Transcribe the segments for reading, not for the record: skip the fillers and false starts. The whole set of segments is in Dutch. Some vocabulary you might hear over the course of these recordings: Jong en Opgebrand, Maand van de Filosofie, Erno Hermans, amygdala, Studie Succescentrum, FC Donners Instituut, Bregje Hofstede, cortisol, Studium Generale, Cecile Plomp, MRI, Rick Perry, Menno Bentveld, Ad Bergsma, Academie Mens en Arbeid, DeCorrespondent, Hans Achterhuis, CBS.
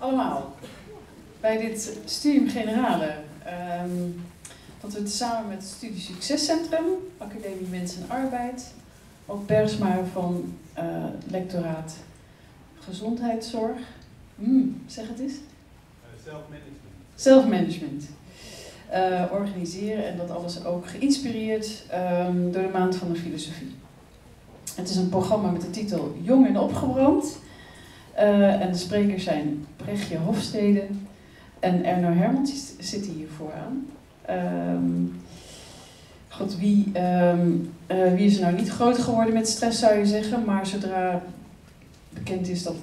allemaal bij dit Studium Generale. Dat we het samen met Studie Succescentrum, Academie Mens en Arbeid, Ad Bergsma van lectoraat Gezondheidszorg. Zeg het eens. Zelfmanagement. Organiseren en dat alles ook geïnspireerd door de Maand van de Filosofie. Het is een programma met de titel Jong en Opgebrand. En de sprekers zijn Bregje Hofstede en Erno Hermans zitten hier vooraan. God, wie is er nou niet groot geworden met stress, zou je zeggen, maar zodra bekend is dat 19%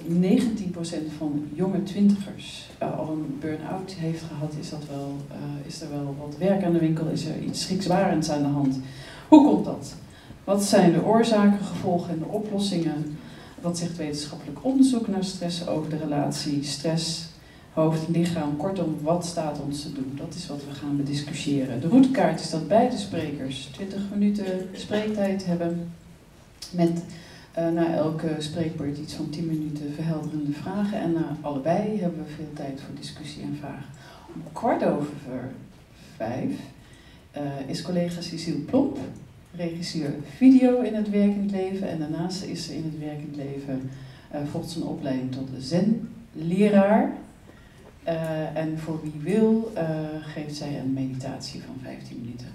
van jonge twintigers al een burn-out heeft gehad, is dat wel, is er wel wat werk aan de winkel, is er iets schrikbarends aan de hand. Hoe komt dat? Wat zijn de oorzaken, gevolgen en de oplossingen? Wat zegt wetenschappelijk onderzoek naar stress over de relatie stress, hoofd en lichaam? Kortom, wat staat ons te doen? Dat is wat we gaan bediscussiëren. De routekaart is dat beide sprekers 20 minuten spreektijd hebben met na elke spreekbeurt iets van 10 minuten verhelderende vragen. En na allebei hebben we veel tijd voor discussie en vragen. Om 17:15 is collega Cecile Plomp, regisseur video in het werkend leven. En daarnaast is ze in het werkend leven volgens een opleiding tot zen-leraar. En voor wie wil geeft zij een meditatie van 15 minuten.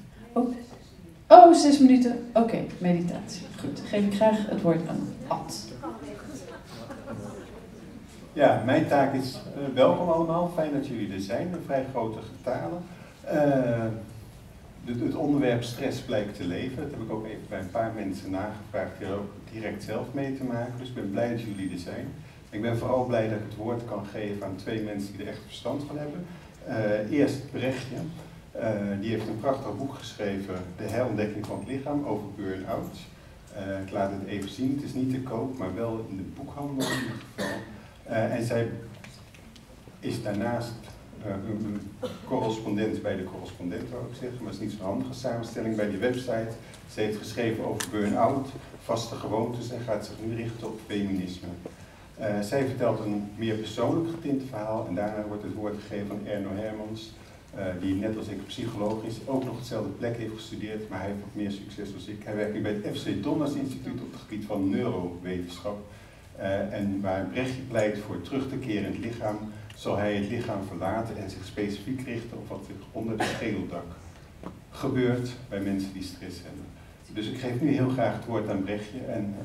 Oh, 6 minuten. Oké, meditatie. Goed, dan geef ik graag het woord aan Ad. Ja, mijn taak is welkom allemaal. Fijn dat jullie er zijn. Een vrij grote getale. Het onderwerp stress blijkt te leven. Dat heb ik ook even bij een paar mensen nagevraagd die er ook direct zelf mee te maken. Dus ik ben blij dat jullie er zijn. Ik ben vooral blij dat ik het woord kan geven aan twee mensen die er echt verstand van hebben. Eerst Bregje. Die heeft een prachtig boek geschreven, De herontdekking van het lichaam, over burn-outs. Ik laat het even zien, het is niet te koop, maar wel in de boekhandel in ieder geval. En zij is daarnaast een correspondent bij DeCorrespondent, wou ik zeggen, maar het is niet zo'n handige samenstelling bij die website. Ze heeft geschreven over burn-out, vaste gewoontes en gaat zich nu richten op feminisme. Zij vertelt een meer persoonlijk getint verhaal en daarna wordt het woord gegeven aan Erno Hermans, die net als ik psycholoog is, ook nog dezelfde plek heeft gestudeerd, maar hij heeft wat meer succes dan ik. Hij werkt nu bij het FC Donners Instituut op het gebied van neurowetenschap. En waar Bregje pleit voor terug te keren in het lichaam, zal hij het lichaam verlaten en zich specifiek richten op wat zich onder het schedeldak gebeurt bij mensen die stress hebben. Dus ik geef nu heel graag het woord aan Bregje en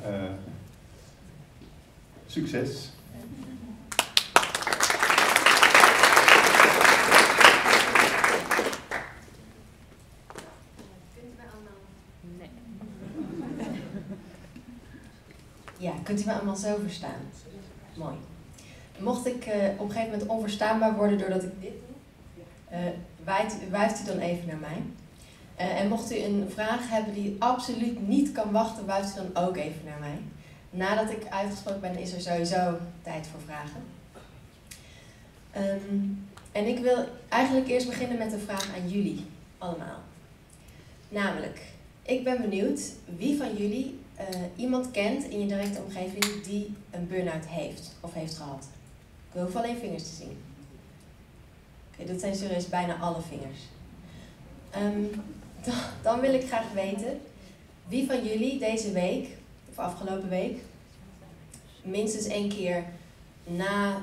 succes! Ja, kunt u me allemaal zo verstaan? Mooi. Mocht ik op een gegeven moment onverstaanbaar worden doordat ik dit doe, wuift u dan even naar mij. En mocht u een vraag hebben die absoluut niet kan wachten, wuift u dan ook even naar mij. Nadat ik uitgesproken ben, is er sowieso tijd voor vragen. En ik wil eigenlijk eerst beginnen met een vraag aan jullie allemaal. Namelijk, ik ben benieuwd wie van jullie iemand kent in je directe omgeving die een burn-out heeft of heeft gehad. Ik hoef alleen vingers te zien. Oké, dat zijn serieus bijna alle vingers. Dan wil ik graag weten wie van jullie deze week of afgelopen week minstens 1 keer na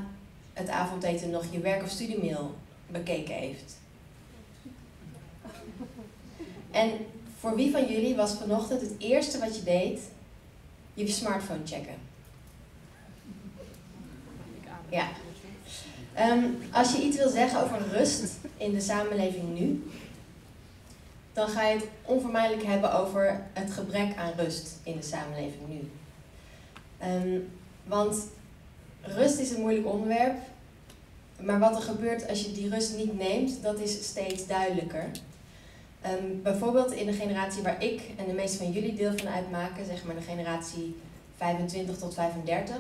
het avondeten nog je werk- of studiemail bekeken heeft. En voor wie van jullie was vanochtend het eerste wat je deed, je smartphone checken? Ja. Als je iets wil zeggen over rust in de samenleving nu, dan ga je het onvermijdelijk hebben over het gebrek aan rust in de samenleving nu. Want rust is een moeilijk onderwerp, maar wat er gebeurt als je die rust niet neemt, dat is steeds duidelijker. Bijvoorbeeld in de generatie waar ik en de meeste van jullie deel van uitmaken, zeg maar de generatie 25 tot 35.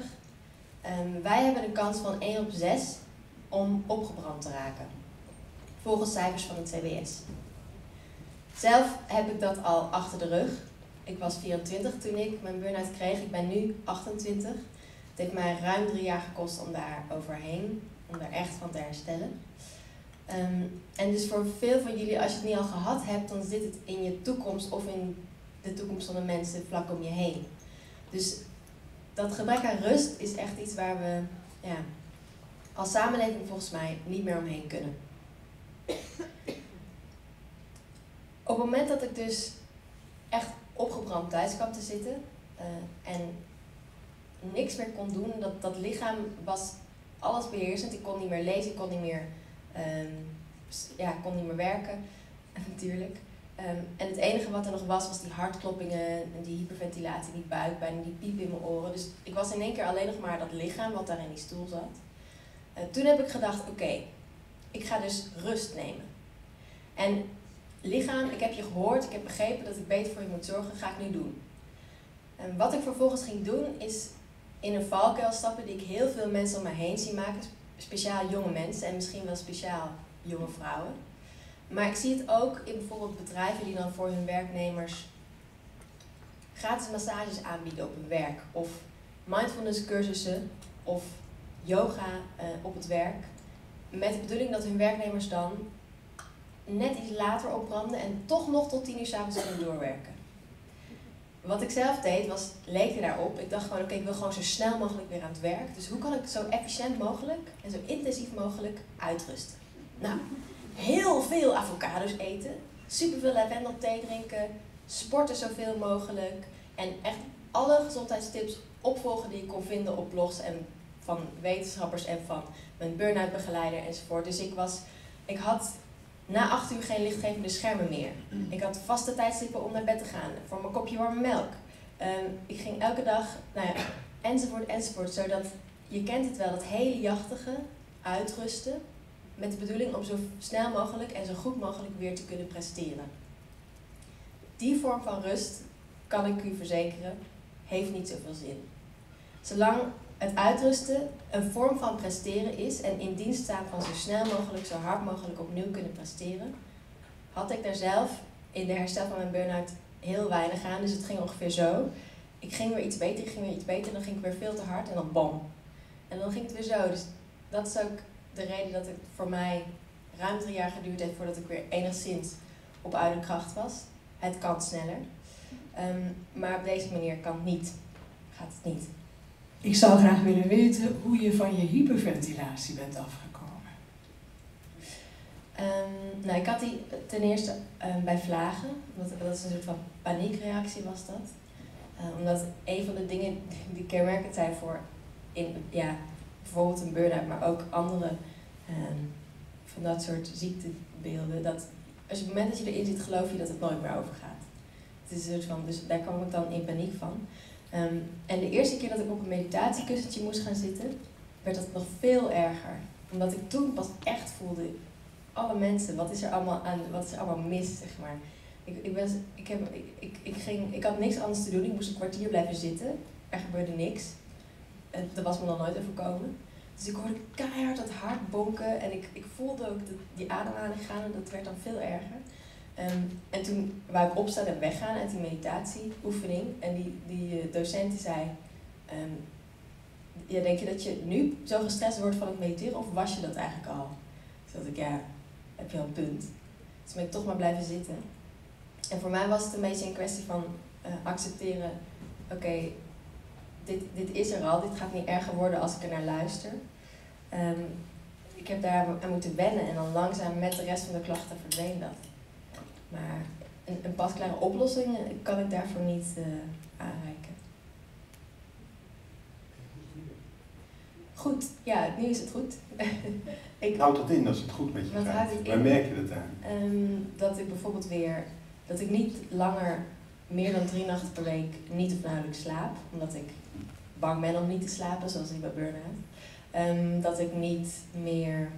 Wij hebben een kans van 1 op 6 om opgebrand te raken, volgens cijfers van het CBS. Zelf heb ik dat al achter de rug. Ik was 24 toen ik mijn burn-out kreeg. Ik ben nu 28. Het heeft mij ruim 3 jaar gekost om daar overheen om daar echt van te herstellen. En dus voor veel van jullie, als je het niet al gehad hebt, dan zit het in je toekomst of in de toekomst van de mensen vlak om je heen. Dus dat gebrek aan rust is echt iets waar we als samenleving volgens mij niet meer omheen kunnen. Op het moment dat ik dus echt opgebrand thuis kwam te zitten en niks meer kon doen, dat lichaam was alles beheersend. Ik kon niet meer lezen, ik kon niet meer, kon niet meer werken natuurlijk. En het enige wat er nog was, was die hartkloppingen en die hyperventilatie, die buikpijn, die piep in mijn oren. Dus ik was in één keer alleen nog maar dat lichaam wat daar in die stoel zat. Toen heb ik gedacht, oké, ik ga dus rust nemen. En lichaam, ik heb je gehoord, ik heb begrepen dat ik beter voor je moet zorgen, ga ik nu doen. En wat ik vervolgens ging doen, is in een valkuil stappen die ik heel veel mensen om me heen zie maken. Speciaal jonge mensen en misschien wel speciaal jonge vrouwen. Maar ik zie het ook in bijvoorbeeld bedrijven die dan voor hun werknemers gratis massages aanbieden op hun werk. Of mindfulness cursussen of yoga op het werk. Met de bedoeling dat hun werknemers dan net iets later opbranden en toch nog tot 10 uur 's avonds kunnen doorwerken. Wat ik zelf deed, was leek daarop. Ik dacht gewoon, oké, ik wil gewoon zo snel mogelijk weer aan het werk. Dus hoe kan ik zo efficiënt mogelijk en zo intensief mogelijk uitrusten? Nou, heel veel avocado's eten, superveel lavendelthee drinken, sporten zoveel mogelijk en echt alle gezondheidstips opvolgen die ik kon vinden op blogs en van wetenschappers en van mijn burn-out begeleider enzovoort. Dus ik had na 8 uur geen lichtgevende schermen meer. Ik had vaste tijdstippen om naar bed te gaan voor mijn kopje warme melk. Ik ging elke dag, enzovoort, enzovoort. Zodat, je kent het wel, dat hele jachtige uitrusten met de bedoeling om zo snel mogelijk en zo goed mogelijk weer te kunnen presteren. Die vorm van rust, kan ik u verzekeren, heeft niet zoveel zin. Zolang het uitrusten een vorm van presteren is en in dienst staan van zo snel mogelijk, zo hard mogelijk opnieuw kunnen presteren, had ik daar zelf in de herstel van mijn burn-out heel weinig aan. Dus het ging ongeveer zo. Ik ging weer iets beter, dan ging ik weer veel te hard en dan bam. En dan ging het weer zo. Dus dat is ook de reden dat het voor mij ruim 3 jaar geduurd heeft voordat ik weer enigszins op oude kracht was. Het kan sneller. Maar op deze manier kan het niet. Gaat het niet. Ik zou graag willen weten hoe je van je hyperventilatie bent afgekomen. Ik had die ten eerste bij vlagen. Dat is een soort van paniekreactie was dat. Omdat een van de dingen die kenmerkend zijn voor bijvoorbeeld een burn-out, maar ook andere van dat soort ziektebeelden. Dat als op het moment dat je erin zit, geloof je dat het nooit meer overgaat. Het is een soort van, dus daar kwam ik dan in paniek van. En de eerste keer dat ik op een meditatiekussentje moest gaan zitten, werd dat nog veel erger. Omdat ik toen pas echt voelde, alle mensen, wat is er allemaal mis, zeg maar. Ik had niks anders te doen, ik moest een kwartier blijven zitten. Er gebeurde niks. Dat was me nog nooit overkomen. Dus ik hoorde keihard dat hart bonken en ik voelde ook die ademhaling gaan en dat werd dan veel erger. En toen wou ik opstaan en weggaan uit die meditatieoefening. En die docent die zei, denk je dat je nu zo gestrest wordt van het mediteren of was je dat eigenlijk al? Toen dacht ik, heb je al een punt. Dus ben ik toch maar blijven zitten. En voor mij was het een beetje een kwestie van accepteren, oké, dit is er al, dit gaat niet erger worden als ik er naar luister. Ik heb daar aan moeten wennen en dan langzaam met de rest van de klachten verdween dat. Maar een pasklare oplossing kan ik daarvoor niet aanreiken. Goed, nu is het goed. Houd dat in als het goed met je gaat. Waar merk je dat aan? Dat ik bijvoorbeeld dat ik niet langer meer dan 3 nachten per week niet of nauwelijks slaap. Omdat ik bang ben om niet te slapen, zoals ik bij burn-out. Dat ik niet meer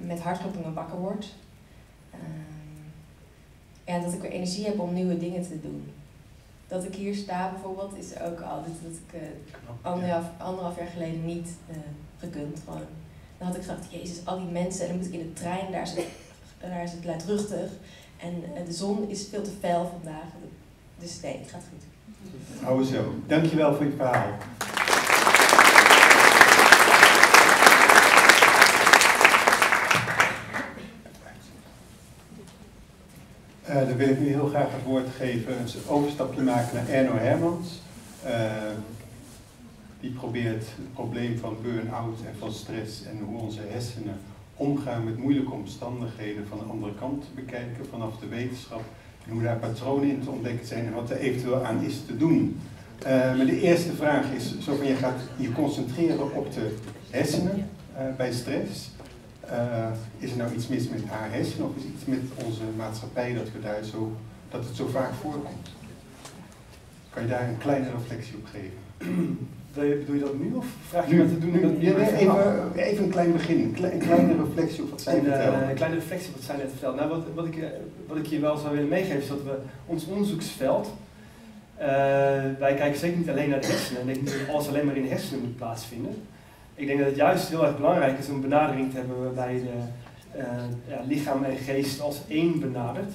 met hartkloppingen wakker word. Dat ik weer energie heb om nieuwe dingen te doen. Dat ik hier sta bijvoorbeeld is ook altijd dat ik anderhalf jaar geleden niet gekund. Gewoon. Dan had ik gedacht, jezus, al die mensen en dan moet ik in de trein, daar is het luidruchtig. En de zon is veel te fel vandaag. Dus nee, het gaat goed. Hou zo. Dankjewel voor je verhaal. Dan wil ik nu heel graag het woord geven, een overstapje maken naar Erno Hermans. Die probeert het probleem van burn-out en van stress en hoe onze hersenen omgaan met moeilijke omstandigheden van de andere kant te bekijken vanaf de wetenschap. En hoe daar patronen in te ontdekken zijn en wat er eventueel aan is te doen. Maar de eerste vraag is, zo van, je gaat je concentreren op de hersenen bij stress. Is er nou iets mis met haar hersenen of is iets met onze maatschappij dat we daar zo, dat het zo vaak voorkomt? Kan je daar een kleine reflectie op geven? Doe je dat nu of vraag je me te doen? Even een klein begin, een kleine reflectie op wat zij vertelde. Een kleine reflectie op wat zij net vertelde. Nou, wat ik je wel zou willen meegeven is dat we ons onderzoeksveld, wij kijken zeker niet alleen naar de hersenen. Ik denk niet dat alles alleen maar in de hersenen moet plaatsvinden. Ik denk dat het juist heel erg belangrijk is om een benadering te hebben waarbij de lichaam en geest als één benadert.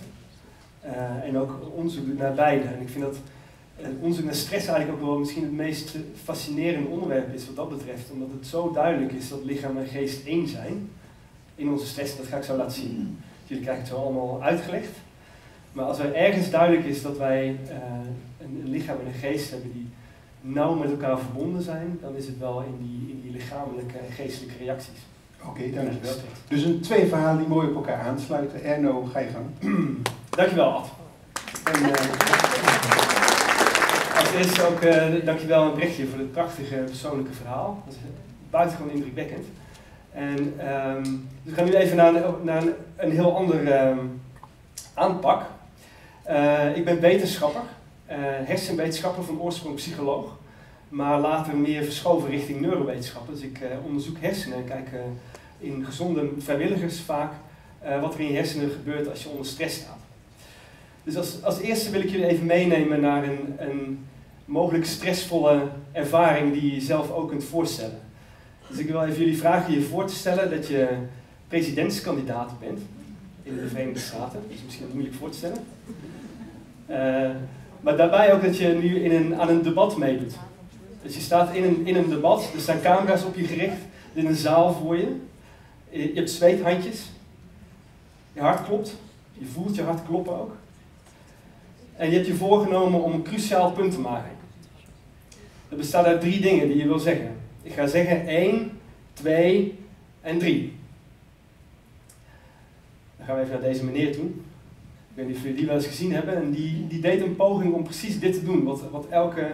En ook onderzoek naar beide. En ik vind dat onderzoek naar stress eigenlijk ook wel misschien het meest fascinerende onderwerp is wat dat betreft. Omdat het zo duidelijk is dat lichaam en geest één zijn in onze stress. Dat ga ik zo laten zien. Jullie krijgen het zo allemaal uitgelegd. Maar als er ergens duidelijk is dat wij een lichaam en een geest hebben die nauw met elkaar verbonden zijn, dan is het wel in die lichamelijke en geestelijke reacties. Oké, dankjewel. Dus een twee verhalen die mooi op elkaar aansluiten. Erno, ga je gang. Dankjewel, Ad. En, als eerste ook dankjewel aan Bregje voor dit prachtige persoonlijke verhaal. Dat is buitengewoon indrukwekkend. En, dus we gaan nu even naar een heel andere aanpak. Ik ben wetenschapper. Hersenwetenschapper, van oorsprong psycholoog, maar later meer verschoven richting neurowetenschappen. Dus ik onderzoek hersenen en kijk in gezonde vrijwilligers vaak wat er in je hersenen gebeurt als je onder stress staat. Dus als eerste wil ik jullie even meenemen naar een mogelijk stressvolle ervaring die je jezelf ook kunt voorstellen. Dus ik wil even jullie vragen je voor te stellen dat je presidentskandidaat bent in de Verenigde Staten. Dat is misschien moeilijk voor te stellen. Maar daarbij ook dat je nu aan een debat meedoet. Dus je staat in een debat, er staan camera's op je gericht, er is een zaal voor je. Je hebt zweethandjes, je hart klopt, je voelt je hart kloppen ook. En je hebt je voorgenomen om een cruciaal punt te maken. Dat bestaat uit 3 dingen die je wil zeggen. Ik ga zeggen 1, 2 en 3. Dan gaan we even naar deze meneer toe. Ik weet niet of jullie die wel eens gezien hebben, en die deed een poging om precies dit te doen, wat elke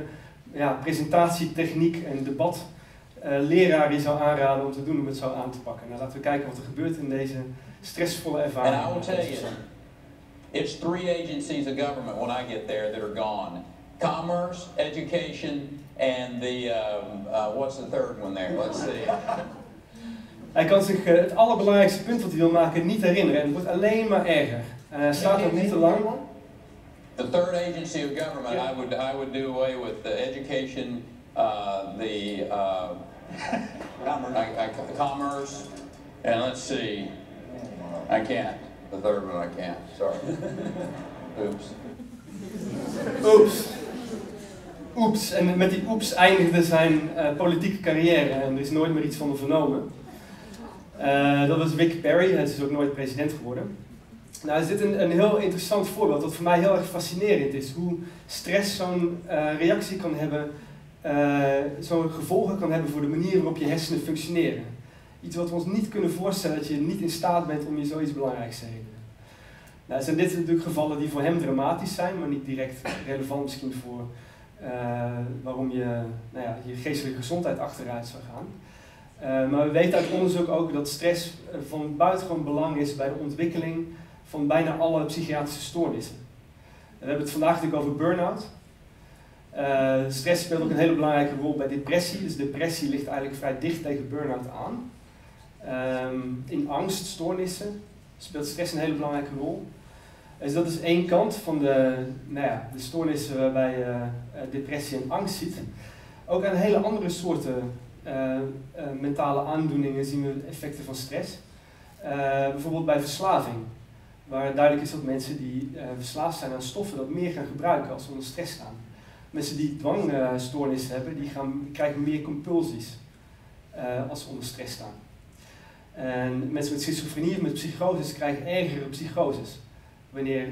presentatietechniek en debatleraar je zou aanraden om te doen, om het zo aan te pakken. Nou, laten we kijken wat er gebeurt in deze stressvolle ervaring. And I will tell you, it's 3 agencies of government when I get there that are gone: commerce, education, and the what's the third one there? Let's see. Hij kan zich het allerbelangrijkste punt dat hij wil maken niet herinneren, en het wordt alleen maar erger. En hij staat ook niet te lang. The third agency of government, yeah. I would do away with the education, the commerce, and let's see. I can't. The third one I can't. Sorry. Oops. Oops. Oeps. En met die oeps eindigde zijn politieke carrière en er is nooit meer iets van hem vernomen. Dat was Rick Perry. Hij is ook nooit president geworden. Nou is dit een heel interessant voorbeeld dat voor mij heel erg fascinerend is. Hoe stress zo'n reactie kan hebben, zo'n gevolgen kan hebben voor de manier waarop je hersenen functioneren. Iets wat we ons niet kunnen voorstellen dat je niet in staat bent om je zoiets belangrijks te herinneren. Nou zijn dit natuurlijk gevallen die voor hem dramatisch zijn, maar niet direct relevant misschien voor waarom je geestelijke gezondheid achteruit zou gaan. Maar we weten uit onderzoek ook dat stress van buitengewoon belang is bij de ontwikkeling van bijna alle psychiatrische stoornissen. En we hebben het vandaag natuurlijk over burn-out. Stress speelt ook een hele belangrijke rol bij depressie. Dus depressie ligt eigenlijk vrij dicht tegen burn-out aan. In angststoornissen speelt stress een hele belangrijke rol. Dus dat is één kant van de stoornissen waarbij je depressie en angst ziet. Ook aan hele andere soorten mentale aandoeningen zien we effecten van stress. Bijvoorbeeld bij verslaving. Waar duidelijk is dat mensen die verslaafd zijn aan stoffen dat meer gaan gebruiken als ze onder stress staan. Mensen die dwangstoornissen hebben, die krijgen meer compulsies als ze onder stress staan. En mensen met schizofrenie of met psychoses krijgen ergere psychoses. wanneer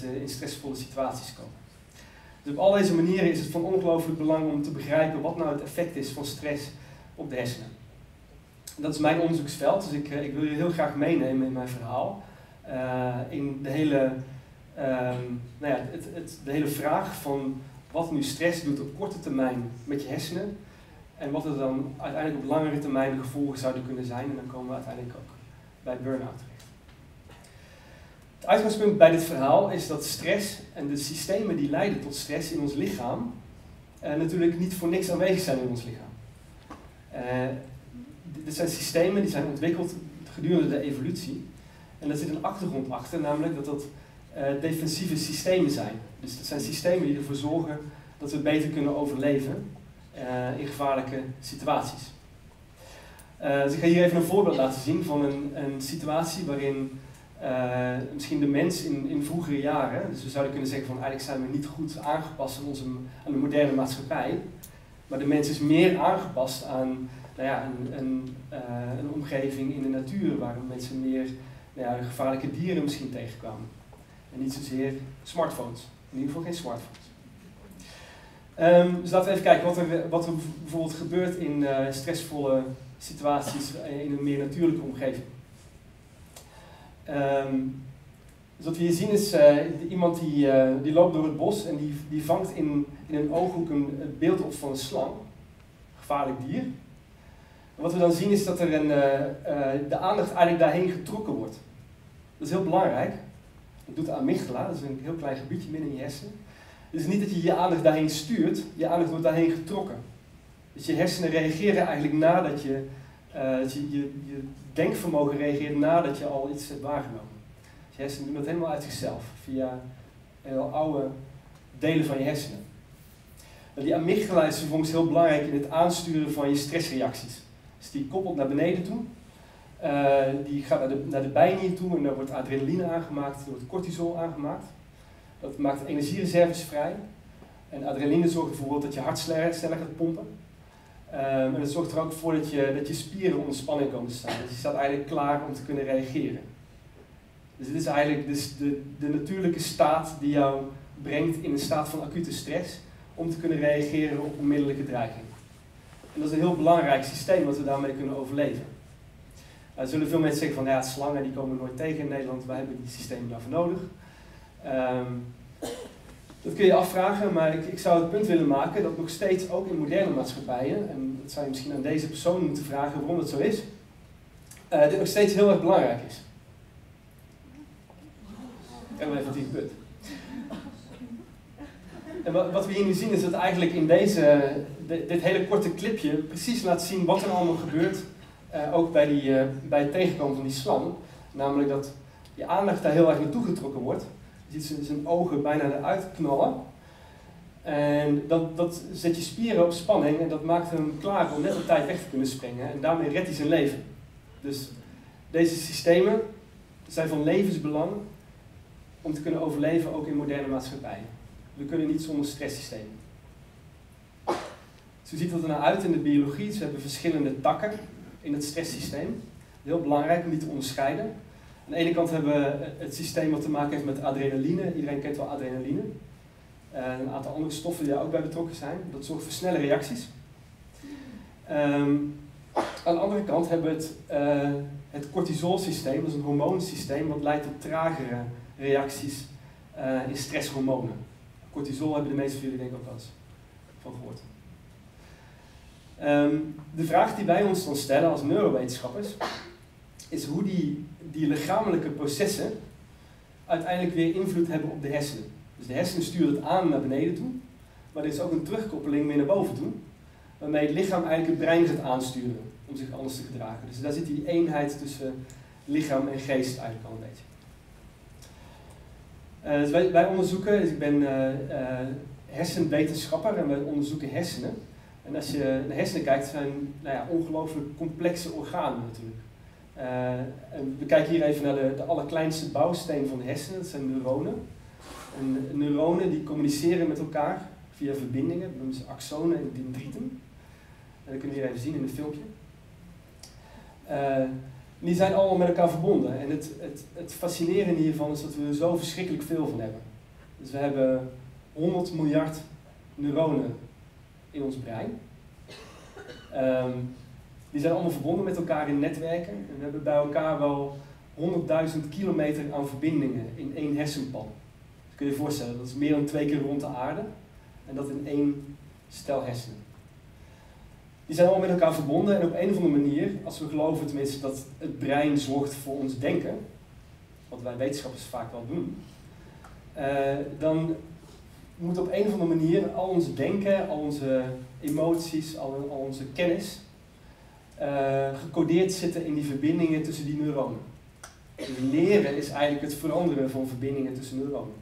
ze in stressvolle situaties komen. Dus op al deze manieren is het van ongelooflijk belang om te begrijpen wat nou het effect is van stress op de hersenen. Dat is mijn onderzoeksveld, dus ik wil je heel graag meenemen in mijn verhaal. In de hele, de hele vraag van wat nu stress doet op korte termijn met je hersenen. En wat er dan uiteindelijk op langere termijn de gevolgen zouden kunnen zijn. En dan komen we uiteindelijk ook bij burn-out terecht. Het uitgangspunt bij dit verhaal is dat stress en de systemen die leiden tot stress in ons lichaam natuurlijk niet voor niks aanwezig zijn in ons lichaam. Dit zijn systemen die zijn ontwikkeld gedurende de evolutie. En daar zit een achtergrond achter, namelijk dat dat defensieve systemen zijn. Dus dat zijn systemen die ervoor zorgen dat we beter kunnen overleven in gevaarlijke situaties. Dus ik ga hier even een voorbeeld laten zien van een situatie waarin misschien de mens in vroegere jaren, dus we zouden kunnen zeggen van eigenlijk zijn we niet goed aangepast aan de moderne maatschappij, maar de mens is meer aangepast aan een omgeving in de natuur waar mensen meer gevaarlijke dieren misschien tegenkwamen. En niet zozeer smartphones, in ieder geval geen smartphones. Dus laten we even kijken wat er bijvoorbeeld gebeurt in stressvolle situaties in een meer natuurlijke omgeving. Dus wat we hier zien is iemand die loopt door het bos en die vangt in een ooghoek het beeld op van een slang. Gevaarlijk dier. En wat we dan zien is dat er de aandacht eigenlijk daarheen getrokken wordt. Dat is heel belangrijk. Dat doet de amygdala, dat is een heel klein gebiedje midden in je hersenen. Het is niet dat je je aandacht daarheen stuurt, je aandacht wordt daarheen getrokken. Dus je hersenen reageren eigenlijk nadat je denkvermogen reageert nadat je al iets hebt waargenomen. Dus je hersenen doen dat helemaal uit zichzelf, via heel oude delen van je hersenen. Die amygdala is vervolgens heel belangrijk in het aansturen van je stressreacties. Dus die koppelt naar beneden toe, die gaat naar de bijnier toe en daar wordt adrenaline aangemaakt, er wordt cortisol aangemaakt. Dat maakt energiereserves vrij. En adrenaline zorgt bijvoorbeeld dat je hart sneller gaat pompen. En dat zorgt er ook voor dat je spieren onder spanning komen te staan. Dus je staat eigenlijk klaar om te kunnen reageren. Dus dit is eigenlijk de natuurlijke staat die jou brengt in een staat van acute stress. Om te kunnen reageren op onmiddellijke dreiging. En dat is een heel belangrijk systeem dat we daarmee kunnen overleven. Er zullen veel mensen zeggen van ja, slangen die komen nooit tegen in Nederland. Wij hebben die systemen daarvoor nodig. Dat kun je afvragen, maar ik zou het punt willen maken dat nog steeds ook in moderne maatschappijen, en dat zou je misschien aan deze persoon moeten vragen waarom dat zo is, dit nog steeds heel erg belangrijk is. En even die punt. En wat we hier nu zien is dat eigenlijk in dit hele korte clipje precies laat zien wat er allemaal gebeurt, ook bij het tegenkomen van die slang, namelijk dat je aandacht daar heel erg naartoe getrokken wordt. Je ziet zijn ogen bijna eruit knallen. En dat zet je spieren op spanning en dat maakt hem klaar om net op tijd weg te kunnen springen. En daarmee redt hij zijn leven. Dus deze systemen zijn van levensbelang om te kunnen overleven ook in moderne maatschappijen. We kunnen niet zonder stresssystemen. Zo ziet dat er nou uit in de biologie. Dus we hebben verschillende takken in het stresssysteem. Heel belangrijk om die te onderscheiden. Aan de ene kant hebben we het systeem wat te maken heeft met adrenaline. Iedereen kent wel adrenaline. Een aantal andere stoffen die daar ook bij betrokken zijn. Dat zorgt voor snelle reacties. Aan de andere kant hebben we het cortisolsysteem. Dat is een hormoonsysteem wat leidt tot tragere reacties in stresshormonen. Cortisol hebben de meeste van jullie denk ik ook wel eens van gehoord. De vraag die wij ons dan stellen als neurowetenschappers is hoe die lichamelijke processen uiteindelijk weer invloed hebben op de hersenen. Dus de hersenen sturen het aan naar beneden toe, maar er is ook een terugkoppeling weer naar boven toe, waarmee het lichaam eigenlijk het brein gaat aansturen om zich anders te gedragen. Dus daar zit die eenheid tussen lichaam en geest eigenlijk al een beetje. Dus wij onderzoeken, dus ik ben hersenwetenschapper en wij onderzoeken hersenen. En als je naar hersenen kijkt, zijn ongelooflijk complexe organen natuurlijk. En we kijken hier even naar de allerkleinste bouwsteen van de hersenen, dat zijn neuronen. En neuronen die communiceren met elkaar via verbindingen, dat noemen ze axonen en dendrieten. En dat kunnen we hier even zien in een filmpje. En die zijn allemaal met elkaar verbonden. En het fascinerende hiervan is dat we er zo verschrikkelijk veel van hebben. Dus we hebben 100 miljard neuronen in ons brein. Die zijn allemaal verbonden met elkaar in netwerken. En we hebben bij elkaar wel 100.000 kilometer aan verbindingen in één hersenpan. Dat kun je je voorstellen, dat is meer dan 2 keer rond de aarde. En dat in 1 stel hersenen. Die zijn allemaal met elkaar verbonden en op een of andere manier, als we geloven tenminste dat het brein zorgt voor ons denken, wat wij wetenschappers vaak wel doen, dan moet op een of andere manier al ons denken, al onze emoties, al onze kennis gecodeerd zitten in die verbindingen tussen die neuronen. Dus leren is eigenlijk het veranderen van verbindingen tussen neuronen.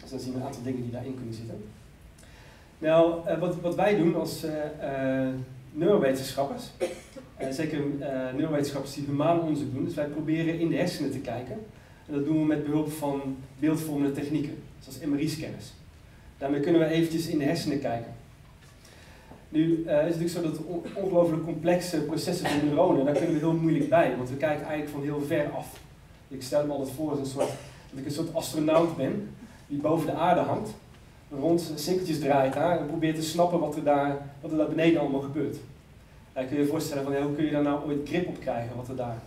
Dus dan zien we een aantal dingen die daarin kunnen zitten. Nou, wat wij doen als neurowetenschappers, zeker neurowetenschappers die humaan onderzoek doen, dus wij proberen in de hersenen te kijken. En dat doen we met behulp van beeldvormende technieken, zoals MRI-scanners. Daarmee kunnen we eventjes in de hersenen kijken. Nu is het natuurlijk zo dat ongelooflijk complexe processen van neuronen, daar kunnen we heel moeilijk bij, want we kijken eigenlijk van heel ver af. Ik stel me altijd voor als dat ik een soort astronaut ben, die boven de aarde hangt. Rond cirkeltjes draait daar en probeert te snappen wat er daar beneden allemaal gebeurt. En kun je je voorstellen van, hoe kun je daar nou ooit grip op krijgen wat er daar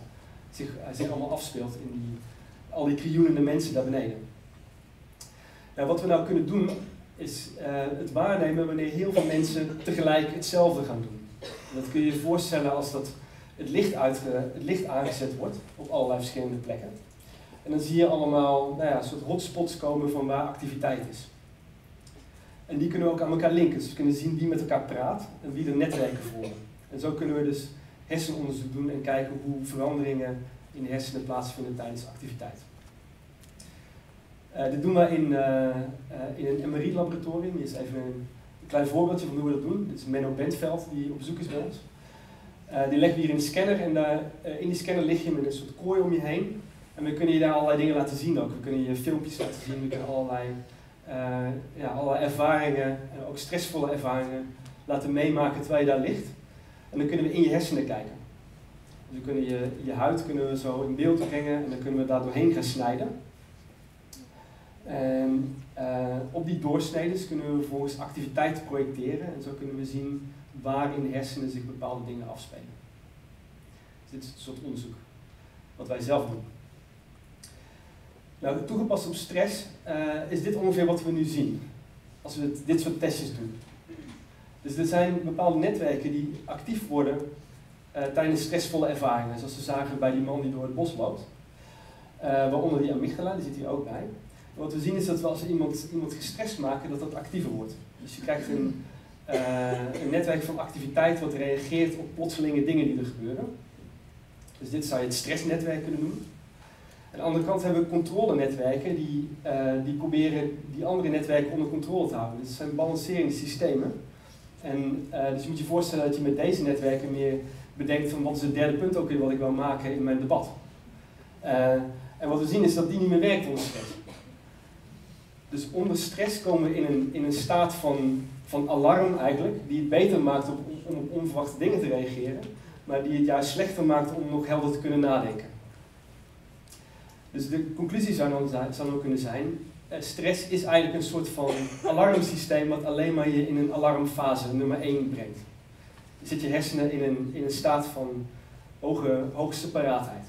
zich allemaal afspeelt in al die krioelende mensen daar beneden. Nou, wat we nou kunnen doen is het waarnemen wanneer heel veel mensen tegelijk hetzelfde gaan doen. En dat kun je je voorstellen als dat het licht aangezet wordt op allerlei verschillende plekken. En dan zie je allemaal een soort hotspots komen van waar activiteit is. En die kunnen we ook aan elkaar linken, dus we kunnen zien wie met elkaar praat en wie er netwerken vormen. En zo kunnen we dus hersenonderzoek doen en kijken hoe veranderingen in de hersenen plaatsvinden tijdens activiteit. Dit doen we in een MRI-laboratorium. Hier is even een klein voorbeeldje van hoe we dat doen. Dit is Menno Bentveld die op zoek is bij ons. Die leggen we hier in de scanner en in die scanner lig je met een soort kooi om je heen. En we kunnen je daar allerlei dingen laten zien ook. We kunnen je filmpjes laten zien, we kunnen allerlei ervaringen, ook stressvolle ervaringen, laten meemaken terwijl je daar ligt. En dan kunnen we in je hersenen kijken. Dus we kunnen je huid kunnen we zo in beeld brengen en dan kunnen we daar doorheen gaan snijden. En op die doorsneden kunnen we vervolgens activiteit projecteren en zo kunnen we zien waar in de hersenen zich bepaalde dingen afspelen. Dus dit is het soort onderzoek wat wij zelf doen. Nou, toegepast op stress is dit ongeveer wat we nu zien, als we dit soort testjes doen. Dus er zijn bepaalde netwerken die actief worden tijdens stressvolle ervaringen, zoals we zagen bij die man die door het bos loopt. Waaronder die amygdala, die zit hier ook bij. En wat we zien is dat we als we iemand gestrest maken, dat dat actiever wordt. Dus je krijgt een netwerk van activiteit wat reageert op plotselinge dingen die er gebeuren. Dus dit zou je het stressnetwerk kunnen noemen. Aan de andere kant hebben we controlenetwerken die proberen die andere netwerken onder controle te houden. Dus het zijn balancerende systemen. En dus je moet je voorstellen dat je met deze netwerken meer bedenkt van wat is het derde punt ook weer wat ik wil maken in mijn debat. En wat we zien is dat die niet meer werkt onder stress. Dus onder stress komen we in een staat van alarm eigenlijk, die het beter maakt om op onverwachte dingen te reageren, maar die het juist slechter maakt om nog helder te kunnen nadenken. Dus de conclusie zou dan kunnen zijn, stress is eigenlijk een soort van alarmsysteem wat alleen maar je in een alarmfase, nummer 1, brengt. Dan zit je hersenen in een staat van hoogste paraatheid.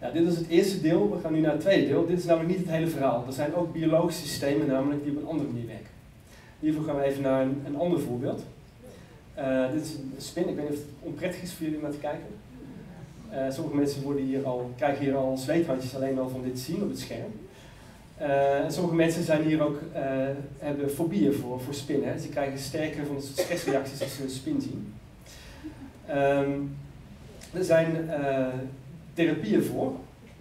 Nou, dit is het eerste deel, we gaan nu naar het tweede deel. Dit is namelijk niet het hele verhaal. Er zijn ook biologische systemen namelijk die op een andere manier werken. Hiervoor gaan we even naar een ander voorbeeld. Dit is een spin, ik weet niet of het onprettig is voor jullie om naar te kijken. Sommige mensen krijgen hier al zweethandjes alleen al van dit zien op het scherm. En sommige mensen zijn hier ook, hebben fobieën voor spinnen. Ze krijgen sterker van een soort stressreacties als ze een spin zien. Er zijn therapieën voor.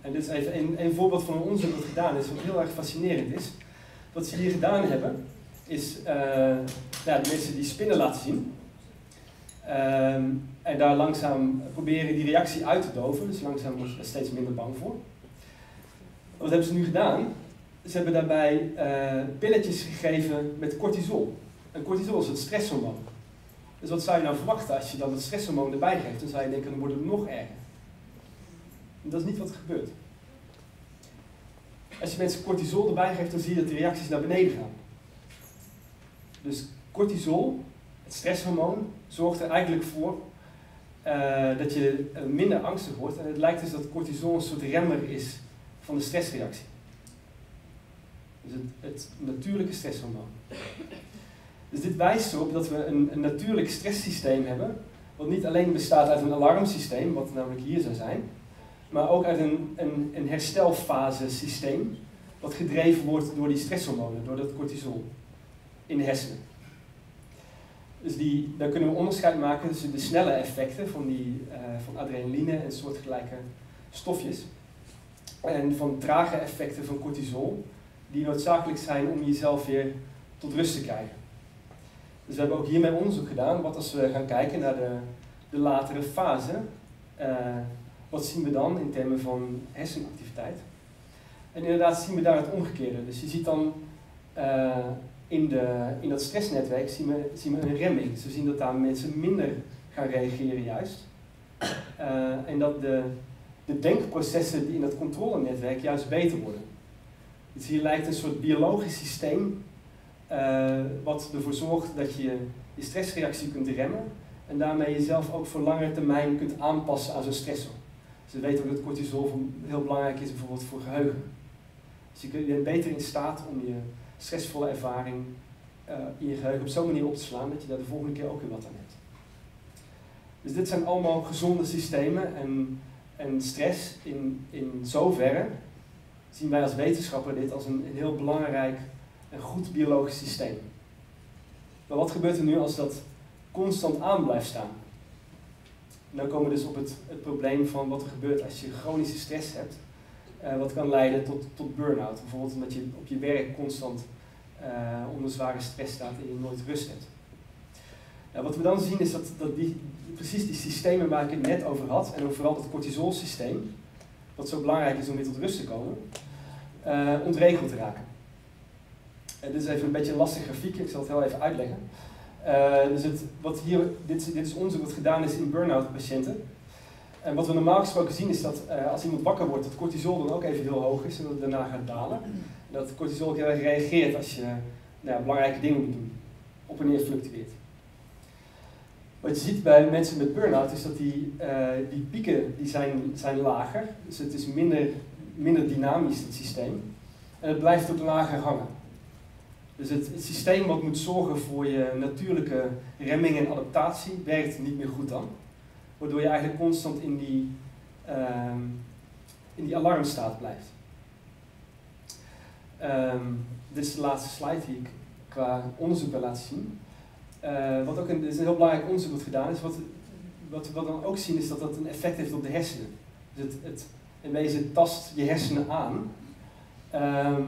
En dit is even een voorbeeld van een onderzoek dat gedaan is, wat heel erg fascinerend is. Wat ze hier gedaan hebben, is de mensen die spinnen laten zien. En daar langzaam proberen die reactie uit te doven, dus langzaam wordt er steeds minder bang voor. Wat hebben ze nu gedaan? Ze hebben daarbij pilletjes gegeven met cortisol. En cortisol is het stresshormoon. Dus wat zou je nou verwachten als je dan het stresshormoon erbij geeft? Dan zou je denken, dan wordt het nog erger. En dat is niet wat er gebeurt. Als je mensen cortisol erbij geeft, dan zie je dat de reacties naar beneden gaan. Dus cortisol, het stresshormoon, zorgt er eigenlijk voor dat je minder angstig wordt. En het lijkt dus dat cortisol een soort remmer is van de stressreactie. Dus het natuurlijke stresshormoon. Dus dit wijst erop dat we een natuurlijk stresssysteem hebben, wat niet alleen bestaat uit een alarmsysteem, wat namelijk hier zou zijn, maar ook uit een herstelfasesysteem, wat gedreven wordt door die stresshormonen, door dat cortisol in de hersenen. Dus daar kunnen we onderscheid maken tussen de snelle effecten van adrenaline en soortgelijke stofjes, en van trage effecten van cortisol, die noodzakelijk zijn om jezelf weer tot rust te krijgen. Dus we hebben ook hiermee onderzoek gedaan, wat als we gaan kijken naar de latere fase, wat zien we dan in termen van hersenactiviteit? En inderdaad zien we daar het omgekeerde. Dus je ziet dan in dat stressnetwerk zien we een remming. Dus we zien dat daar mensen minder gaan reageren juist. En dat de denkprocessen die in dat controlenetwerk juist beter worden. Dus hier lijkt een soort biologisch systeem wat ervoor zorgt dat je je stressreactie kunt remmen en daarmee jezelf ook voor langere termijn kunt aanpassen aan zo'n stressor. Dus we weten ook dat cortisol heel belangrijk is bijvoorbeeld voor geheugen. Dus je bent beter in staat om je stressvolle ervaring in je geheugen op zo'n manier op te slaan dat je daar de volgende keer ook weer wat aan hebt. Dus dit zijn allemaal gezonde systemen en stress in zoverre zien wij als wetenschapper dit als een heel belangrijk en goed biologisch systeem. Maar wat gebeurt er nu als dat constant aan blijft staan? En dan komen we dus op het probleem van wat er gebeurt als je chronische stress hebt. Wat kan leiden tot burn-out. Bijvoorbeeld omdat je op je werk constant onder zware stress staat en je nooit rust hebt. Wat we dan zien is dat precies die systemen waar ik het net over had, en vooral dat cortisolsysteem, wat zo belangrijk is om weer tot rust te komen, ontregeld raken. Dit is even een beetje een lastig grafiekje, ik zal het heel even uitleggen. Dus dit is onderzoek wat gedaan is in burn-out patiënten. En wat we normaal gesproken zien is dat als iemand wakker wordt, dat cortisol dan ook even heel hoog is en dat het daarna gaat dalen. En dat cortisol ook heel erg reageert als je belangrijke dingen moet doen, op en neer fluctueert. Wat je ziet bij mensen met burn-out is dat die pieken die zijn lager, dus het is minder dynamisch het systeem. En het blijft ook lager hangen. Dus het systeem wat moet zorgen voor je natuurlijke remming en adaptatie, werkt niet meer goed dan. Waardoor je eigenlijk constant in die alarmstaat blijft. Dit is de laatste slide die ik qua onderzoek wil laten zien. Wat ook dit is een heel belangrijk onderzoek wat gedaan is. Wat we dan ook zien is dat dat een effect heeft op de hersenen. Dus in wezen tast je hersenen aan.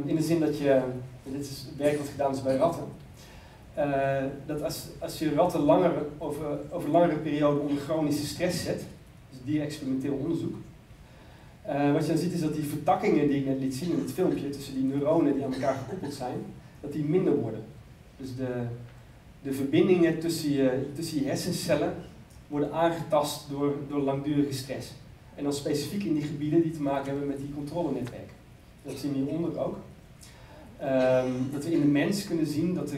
In de zin dat je, dit is het werk wat gedaan is bij ratten. Dat als je ratten over langere perioden onder chronische stress zet, dus dierexperimenteel onderzoek, wat je dan ziet is dat die vertakkingen die ik net liet zien in het filmpje, tussen die neuronen die aan elkaar gekoppeld zijn, dat die minder worden. Dus de verbindingen tussen je hersencellen worden aangetast door langdurige stress. En dan specifiek in die gebieden die te maken hebben met die controlenetwerken. Dat zien we hieronder ook. Dat we in de mens kunnen zien dat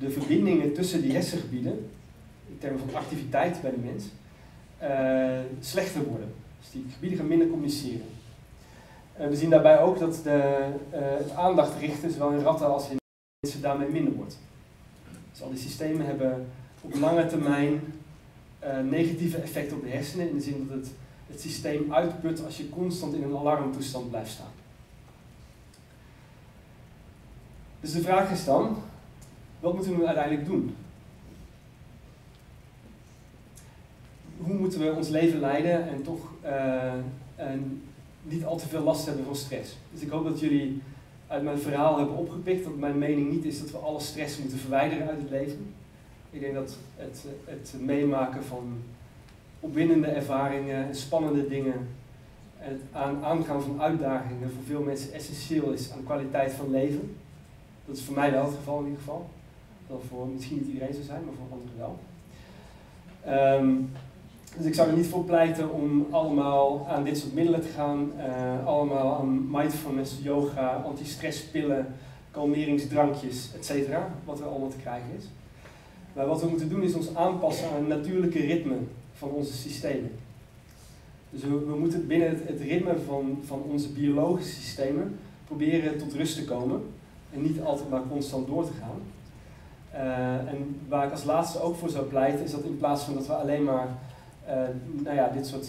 de verbindingen tussen die hersengebieden, in termen van activiteit bij de mens, slechter worden. Dus die gebieden gaan minder communiceren. We zien daarbij ook dat het aandacht richten, zowel in ratten als in mensen, daarmee minder wordt. Dus al die systemen hebben op lange termijn negatieve effecten op de hersenen, in de zin dat het systeem uitput als je constant in een alarmtoestand blijft staan. Dus de vraag is dan, wat moeten we uiteindelijk doen? Hoe moeten we ons leven leiden en toch niet al te veel last hebben van stress? Dus ik hoop dat jullie uit mijn verhaal hebben opgepikt dat mijn mening niet is dat we alle stress moeten verwijderen uit het leven. Ik denk dat het meemaken van opwindende ervaringen en spannende dingen, het aangaan van uitdagingen, voor veel mensen essentieel is aan de kwaliteit van leven. Dat is voor mij wel het geval in ieder geval. Dat voor misschien niet iedereen zou zijn, maar voor anderen wel. Dus ik zou er niet voor pleiten om allemaal aan dit soort middelen te gaan. Allemaal aan mindfulness, yoga, antistresspillen, kalmeringsdrankjes, etc. Wat er allemaal te krijgen is. Maar wat we moeten doen is ons aanpassen aan het natuurlijke ritme van onze systemen. Dus we moeten binnen het ritme van onze biologische systemen proberen tot rust te komen. En niet altijd maar constant door te gaan. En waar ik als laatste ook voor zou pleiten is dat in plaats van dat we alleen maar dit soort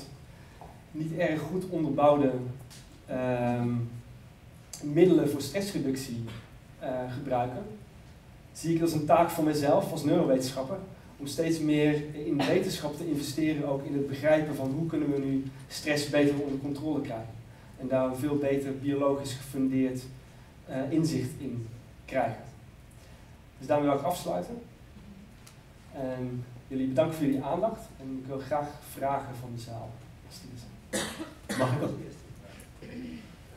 niet erg goed onderbouwde middelen voor stressreductie gebruiken, zie ik als een taak van mezelf als neurowetenschapper om steeds meer in wetenschap te investeren, ook in het begrijpen van hoe kunnen we nu stress beter onder controle krijgen. En daar een veel beter biologisch gefundeerd inzicht in krijgen. Dus daarmee wil ik afsluiten. En jullie bedanken voor jullie aandacht en ik wil graag vragen van de zaal. Mag ik als eerste?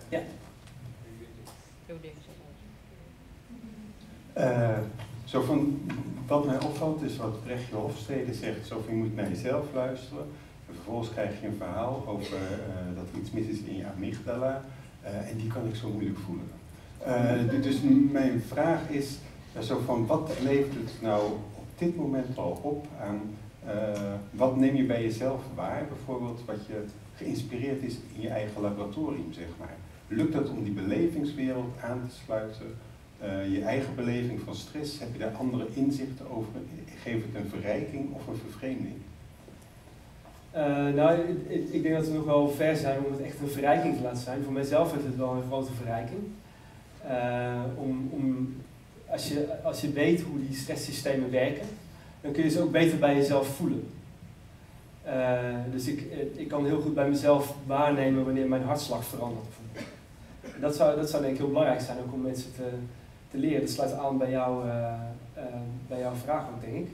Ja. Zo van wat mij opvalt is wat Bregje Hofstede zegt, zo van je moet naar jezelf luisteren. En vervolgens krijg je een verhaal over dat er iets mis is in je amygdala en die kan ik zo moeilijk voelen. Dus mijn vraag is zo van wat levert het nou dit moment al op aan wat neem je bij jezelf waar, bijvoorbeeld wat je geïnspireerd is in je eigen laboratorium, zeg maar. Lukt het om die belevingswereld aan te sluiten, je eigen beleving van stress, heb je daar andere inzichten over, geeft het een verrijking of een vervreemding? Ik denk dat we nog wel ver zijn om het echt een verrijking te laten zijn. Voor mijzelf is het wel een grote verrijking. Als je weet hoe die stresssystemen werken, dan kun je ze ook beter bij jezelf voelen. Dus ik kan heel goed bij mezelf waarnemen wanneer mijn hartslag verandert. Dat zou denk ik heel belangrijk zijn, ook om mensen te leren. Dat sluit aan bij jouw vraag ook, denk ik.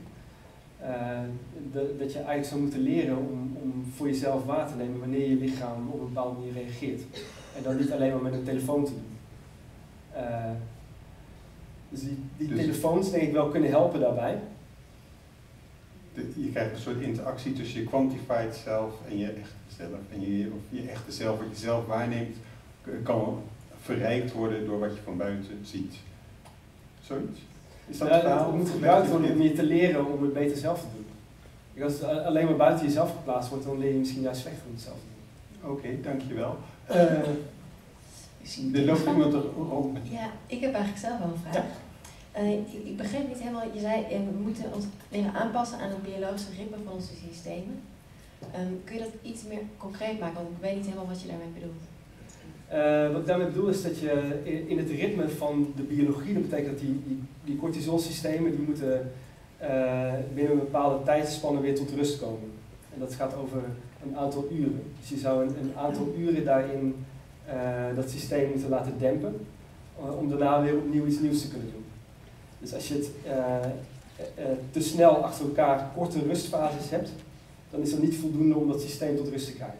Dat je eigenlijk zou moeten leren om voor jezelf waar te nemen wanneer je lichaam op een bepaalde manier reageert. En dat niet alleen maar met een telefoon te doen. Dus die telefoons denk ik wel kunnen helpen daarbij. Je krijgt een soort interactie tussen je quantified self en je echte zelf. En je echte zelf, wat je zelf waarneemt, kan verrijkt worden door wat je van buiten ziet. Zoiets? Is dat het verhaal? Het moet gebruikt worden om je te leren om het beter zelf te doen. Als het alleen maar buiten jezelf geplaatst wordt, dan leer je misschien juist slecht om het zelf te doen. Oké, dankjewel. Er loopt iemand erop. Ja, ik heb eigenlijk zelf wel een vraag. Ja. Ik begreep niet helemaal, je zei we moeten ons leren aanpassen aan het biologische ritme van onze systemen. Kun je dat iets meer concreet maken, want ik weet niet helemaal wat je daarmee bedoelt. Wat ik daarmee bedoel is dat je in het ritme van de biologie, dat betekent dat die cortisolsystemen die moeten binnen een bepaalde tijdspanne weer tot rust komen. En dat gaat over een aantal uren. Dus je zou een aantal uren daarin dat systeem moeten laten dempen, om daarna weer opnieuw iets nieuws te kunnen doen. Dus als je het te snel achter elkaar korte rustfases hebt, dan is dat niet voldoende om dat systeem tot rust te krijgen.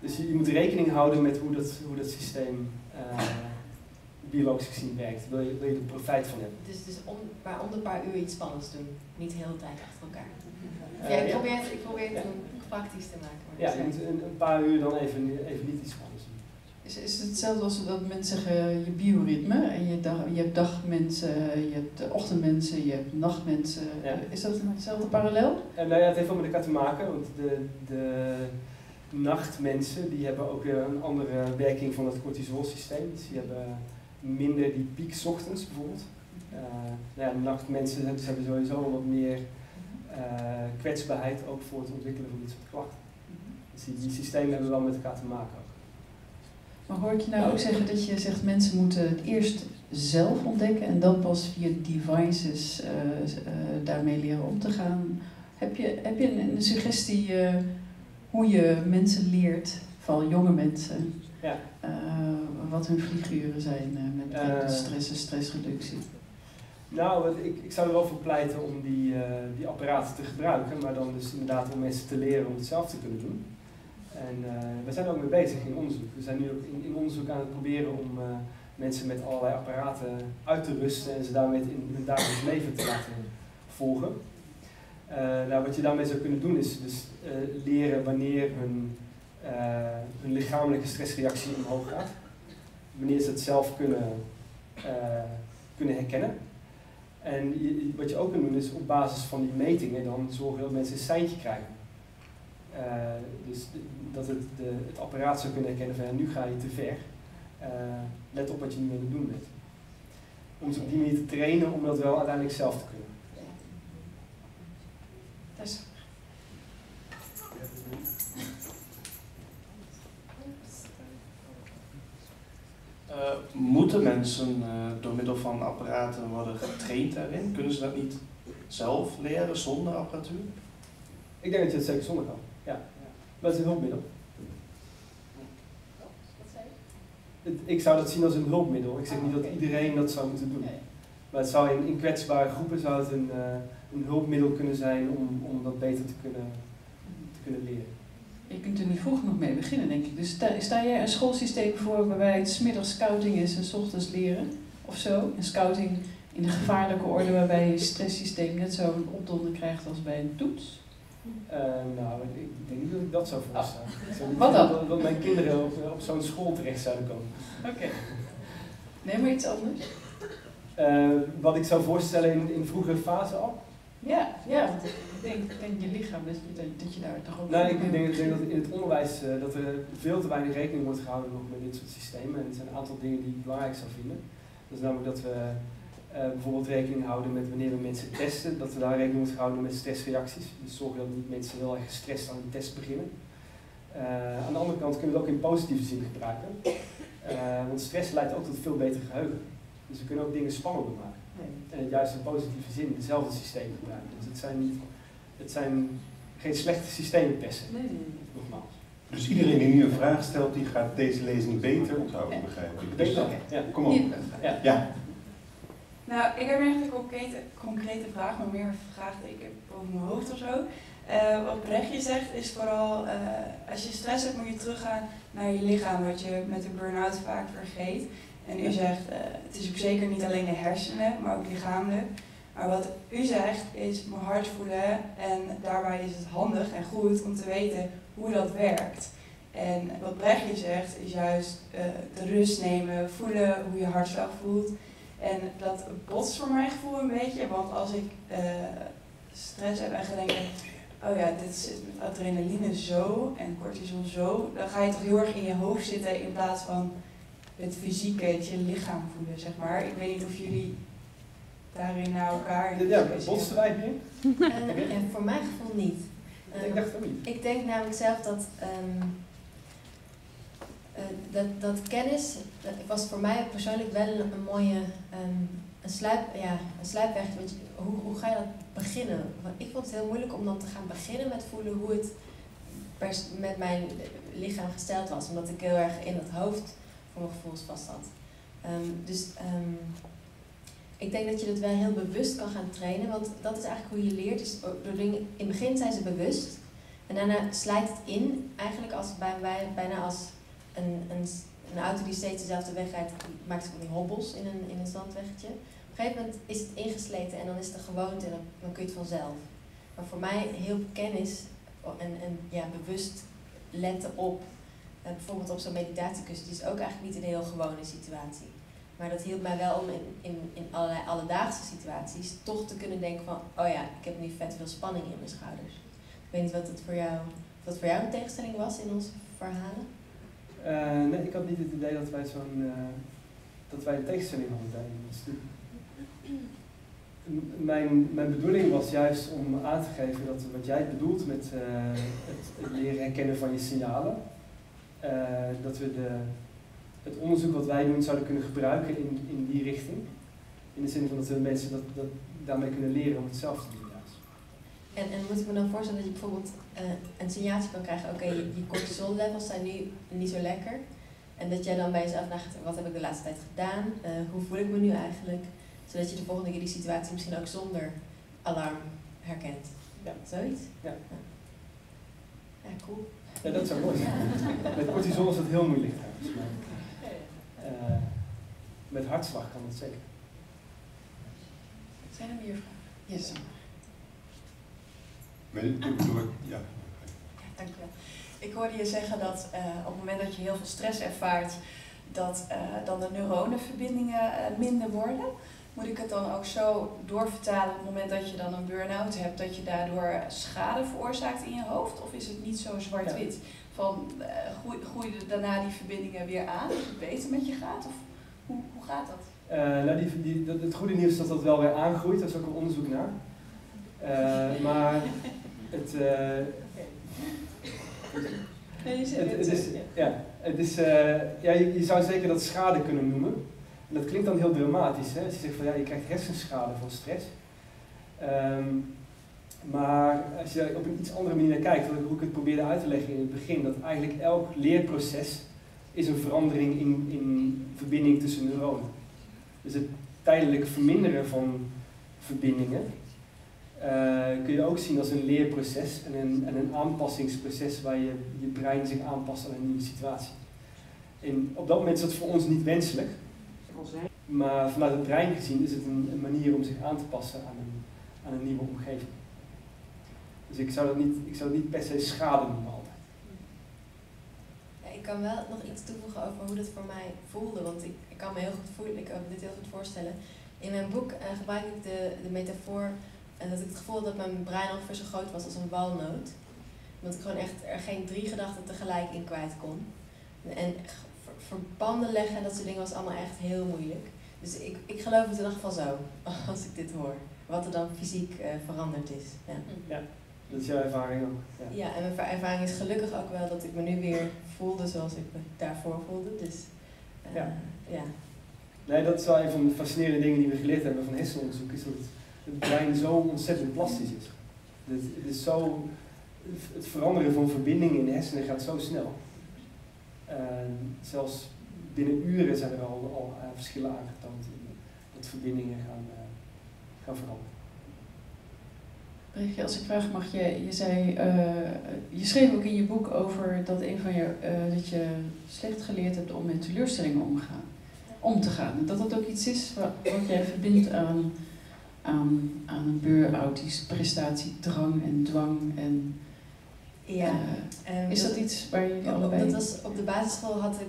Dus je moet rekening houden met hoe dat systeem biologisch gezien werkt. Wil je er profijt van hebben. Dus maar om een paar uur iets spannends doen, niet de hele tijd achter elkaar. Ik probeer het praktisch te maken. Ja, je moet een paar uur dan even niet iets anders doen. Is het hetzelfde als dat mensen zeggen, je bioritme, en je hebt dagmensen, je hebt ochtendmensen, je hebt nachtmensen. Ja. Is dat hetzelfde parallel? Het heeft wel met elkaar te maken, want de nachtmensen die hebben ook een andere werking van het cortisolsysteem. Dus die hebben minder die piek 's ochtends bijvoorbeeld. Nachtmensen hebben sowieso wat meer kwetsbaarheid ook voor het ontwikkelen van dit soort klachten. Dus die systemen hebben wel met elkaar te maken. Maar hoor ik je nou ook zeggen dat je zegt mensen moeten het eerst zelf ontdekken en dan pas via devices daarmee leren om te gaan. Heb je een suggestie hoe je mensen leert, vooral jonge mensen, ja. Wat hun vlieguren zijn met stress en stressreductie? Ik zou er wel voor pleiten om die apparaten te gebruiken, maar dan dus inderdaad om mensen te leren om het zelf te kunnen doen. En we zijn er ook mee bezig in onderzoek. We zijn nu ook in onderzoek aan het proberen om mensen met allerlei apparaten uit te rusten en ze daarmee in hun dagelijks leven te laten volgen. Nou, wat je daarmee zou kunnen doen is dus leren wanneer hun lichamelijke stressreactie omhoog gaat. Wanneer ze het zelf kunnen herkennen. En wat je ook kunt doen is op basis van die metingen dan zorgen dat mensen een seintje krijgen. Dus dat het apparaat zou kunnen herkennen van ja, nu ga je te ver. Let op wat je nu aan het doen bent. Om ze op die manier te trainen om dat wel uiteindelijk zelf te kunnen. Dus. Moeten mensen door middel van apparaten worden getraind daarin? Kunnen ze dat niet zelf leren zonder apparatuur? Ik denk dat je het zeker zonder kan. Ja. Maar het is een hulpmiddel. Ik zou dat zien als een hulpmiddel. Ik zeg niet dat iedereen dat zou moeten doen. Maar het zou in kwetsbare groepen zou het een hulpmiddel kunnen zijn om dat beter te kunnen leren. Je kunt er nu vroeg nog mee beginnen, denk ik. Dus sta jij een schoolsysteem voor waarbij het 's middags scouting is en 's ochtends leren of zo? En scouting in de gevaarlijke orde waarbij je stresssysteem net zo'n opdonder krijgt als bij een toets? Nou, ik denk niet dat ik dat zou voorstellen. Wat dan? Dat mijn kinderen op zo'n school terecht zouden komen. Oké. Neem maar iets anders. Wat ik zou voorstellen in vroegere fase al? Ja. Ik denk je lichaam, dat je daar toch ook... Nou, ik denk dat in het onderwijs dat er veel te weinig rekening wordt gehouden nog met dit soort systemen. En het zijn een aantal dingen die ik belangrijk zou vinden. Dat is namelijk dat we bijvoorbeeld rekening houden met wanneer we mensen testen. Dat we daar rekening moeten houden met stressreacties. Dus zorgen dat niet mensen heel erg gestrest aan de test beginnen. Aan de andere kant kunnen we het ook in positieve zin gebruiken. Want stress leidt ook tot veel beter geheugen. Dus we kunnen ook dingen spannender maken. En het juist in positieve zin dezelfde systemen gebruiken. Dus het zijn geen slechte systemen testen. Nogmaals. Dus iedereen die nu een vraag stelt, die gaat deze lezing beter onthouden, begrijp ik. Dus ja. Kom op. Ja. Nou, ik heb eigenlijk een concrete vraag, maar meer vraagteken boven mijn hoofd of zo. Wat Bregje zegt is vooral, als je stress hebt moet je teruggaan naar je lichaam, wat je met de burn-out vaak vergeet. En u zegt, het is ook zeker niet alleen de hersenen, maar ook lichamelijk. Maar wat u zegt is mijn hart voelen en daarbij is het handig en goed om te weten hoe dat werkt. En wat Bregje zegt is juist de rust nemen, voelen hoe je hartslag voelt. En dat botst voor mijn gevoel een beetje, want als ik stress heb en ga denken, oh ja, dit zit met adrenaline zo en cortisol zo, dan ga je toch heel erg in je hoofd zitten in plaats van het fysieke, het je lichaam voelen, zeg maar. Ik weet niet of jullie daarin naar elkaar... Ja, botsten wij nu? Voor mijn gevoel niet. Ik dacht ook niet. Ik denk namelijk zelf dat... Dat kennis, dat was voor mij persoonlijk wel een mooie sluipweg. Hoe ga je dat beginnen? Want ik vond het heel moeilijk om dan te gaan beginnen met voelen hoe het met mijn lichaam gesteld was. Omdat ik heel erg in het hoofd voor mijn gevoel vast zat. Ik denk dat je dat wel heel bewust kan gaan trainen. Want dat is eigenlijk hoe je leert. Dus door dingen, in het begin zijn ze bewust. En daarna slijt het in. Eigenlijk als bijna als... Een auto die steeds dezelfde weg rijdt, maakt van die hobbels in een zandweggetje. Op een gegeven moment is het ingesleten en dan is het een gewoonte en dan kun je het vanzelf. Maar voor mij heel kennis en bewust letten op, bijvoorbeeld op zo'n meditatiekussen, die is ook eigenlijk niet een heel gewone situatie. Maar dat hielp mij wel om in allerlei alledaagse situaties toch te kunnen denken van, oh ja, ik heb nu vet veel spanning in mijn schouders. Ik weet niet wat voor jou een tegenstelling was in onze verhalen. Nee, ik had niet het idee dat wij een tegenstelling hadden tijdens de studie. Mijn bedoeling was juist om aan te geven dat wat jij bedoelt met het leren herkennen van je signalen, dat we het onderzoek wat wij doen zouden kunnen gebruiken in die richting. In de zin van dat we mensen dat daarmee kunnen leren om het zelf te doen. En moet ik me dan voorstellen dat je bijvoorbeeld een signaaltje kan krijgen, oké, je cortisol levels zijn nu niet zo lekker. En dat jij dan bij jezelf nagaat, wat heb ik de laatste tijd gedaan? Hoe voel ik me nu eigenlijk? Zodat je de volgende keer die situatie misschien ook zonder alarm herkent. Ja. Zoiets? Ja, cool. Ja, dat zou mooi zijn. Ja. Met cortisol is dat heel moeilijk trouwens. Met hartslag kan dat zeker. Zijn er meer vragen? Yes. Maar natuurlijk nooit, ja. Dank je. Ik hoorde je zeggen dat op het moment dat je heel veel stress ervaart, dat dan de neuronenverbindingen minder worden. Moet ik het dan ook zo doorvertalen op het moment dat je dan een burn-out hebt, dat je daardoor schade veroorzaakt in je hoofd? Of is het niet zo zwart-wit? Ja. Van groeien daarna die verbindingen weer aan, dat het beter met je gaat? Of hoe gaat dat? Nou, het goede nieuws is dat dat wel weer aangroeit, daar is ook een onderzoek naar. Maar het... je zou zeker dat schade kunnen noemen. En dat klinkt dan heel dramatisch, hè? Dus je zegt van ja, je krijgt hersenschade van stress. Maar als je op een iets andere manier naar kijkt, hoe ik het probeerde uit te leggen in het begin, dat eigenlijk elk leerproces is een verandering in verbinding tussen neuronen. Dus het tijdelijk verminderen van verbindingen kun je ook zien als een leerproces en een aanpassingsproces waar je brein zich aanpast aan een nieuwe situatie. En op dat moment is dat voor ons niet wenselijk, maar vanuit het brein gezien is het een manier om zich aan te passen aan een nieuwe omgeving. Dus ik zou het niet per se schade noemen altijd. Ja, ik kan wel nog iets toevoegen over hoe dat voor mij voelde, want ik kan me heel goed voelen, ik kan me dit heel goed voorstellen. In mijn boek gebruik ik de metafoor dat ik het gevoel had dat mijn brein ongeveer zo groot was als een walnoot. Omdat ik gewoon echt er geen 3 gedachten tegelijk in kwijt kon. En verbanden leggen en dat soort dingen was allemaal echt heel moeilijk. Dus ik geloof het in ieder geval zo, als ik dit hoor. Wat er dan fysiek veranderd is. Ja. Ja, dat is jouw ervaring ook. Ja. Ja, en mijn ervaring is gelukkig ook wel dat ik me nu weer voelde zoals ik me daarvoor voelde. Dus, ja. Nee, dat is wel een van de fascinerende dingen die we geleerd hebben van hersenonderzoek, is dat het brein zo ontzettend plastisch is. Het veranderen van verbindingen in de hersenen gaat zo snel. Zelfs binnen uren zijn er al verschillen aangetoond in dat verbindingen gaan veranderen. Bregje, als ik vraag mag, je zei, je schreef ook in je boek over dat dat je slecht geleerd hebt om met teleurstellingen om te gaan. Dat dat ook iets is wat jij verbindt aan een burn-out, die prestatiedrang en dwang en... Ja, is dat iets waar jullie allebei... Op de basisschool hadden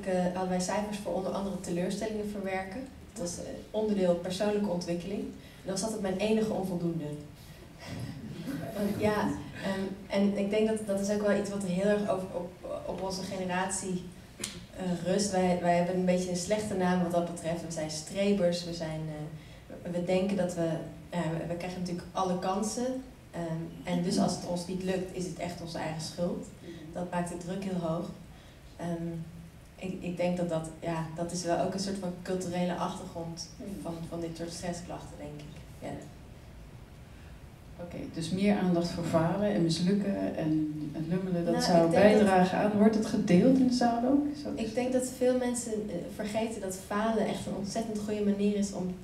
wij cijfers voor onder andere teleurstellingen verwerken. Dat was onderdeel persoonlijke ontwikkeling. En dan zat het mijn enige onvoldoende. Ja, en ik denk dat is ook wel iets wat heel erg op onze generatie rust. Wij hebben een beetje een slechte naam wat dat betreft. We zijn strebers, we denken dat we krijgen natuurlijk alle kansen. En dus als het ons niet lukt, is het echt onze eigen schuld. Dat maakt de druk heel hoog. Ik denk dat is wel ook een soort van culturele achtergrond van dit soort stressklachten, denk ik. Ja. Oké, dus meer aandacht voor falen en mislukken en lummelen, dat zou bijdragen aan... Wordt het gedeeld in de zaal ook? Ik denk dat veel mensen vergeten dat falen echt een ontzettend goede manier is om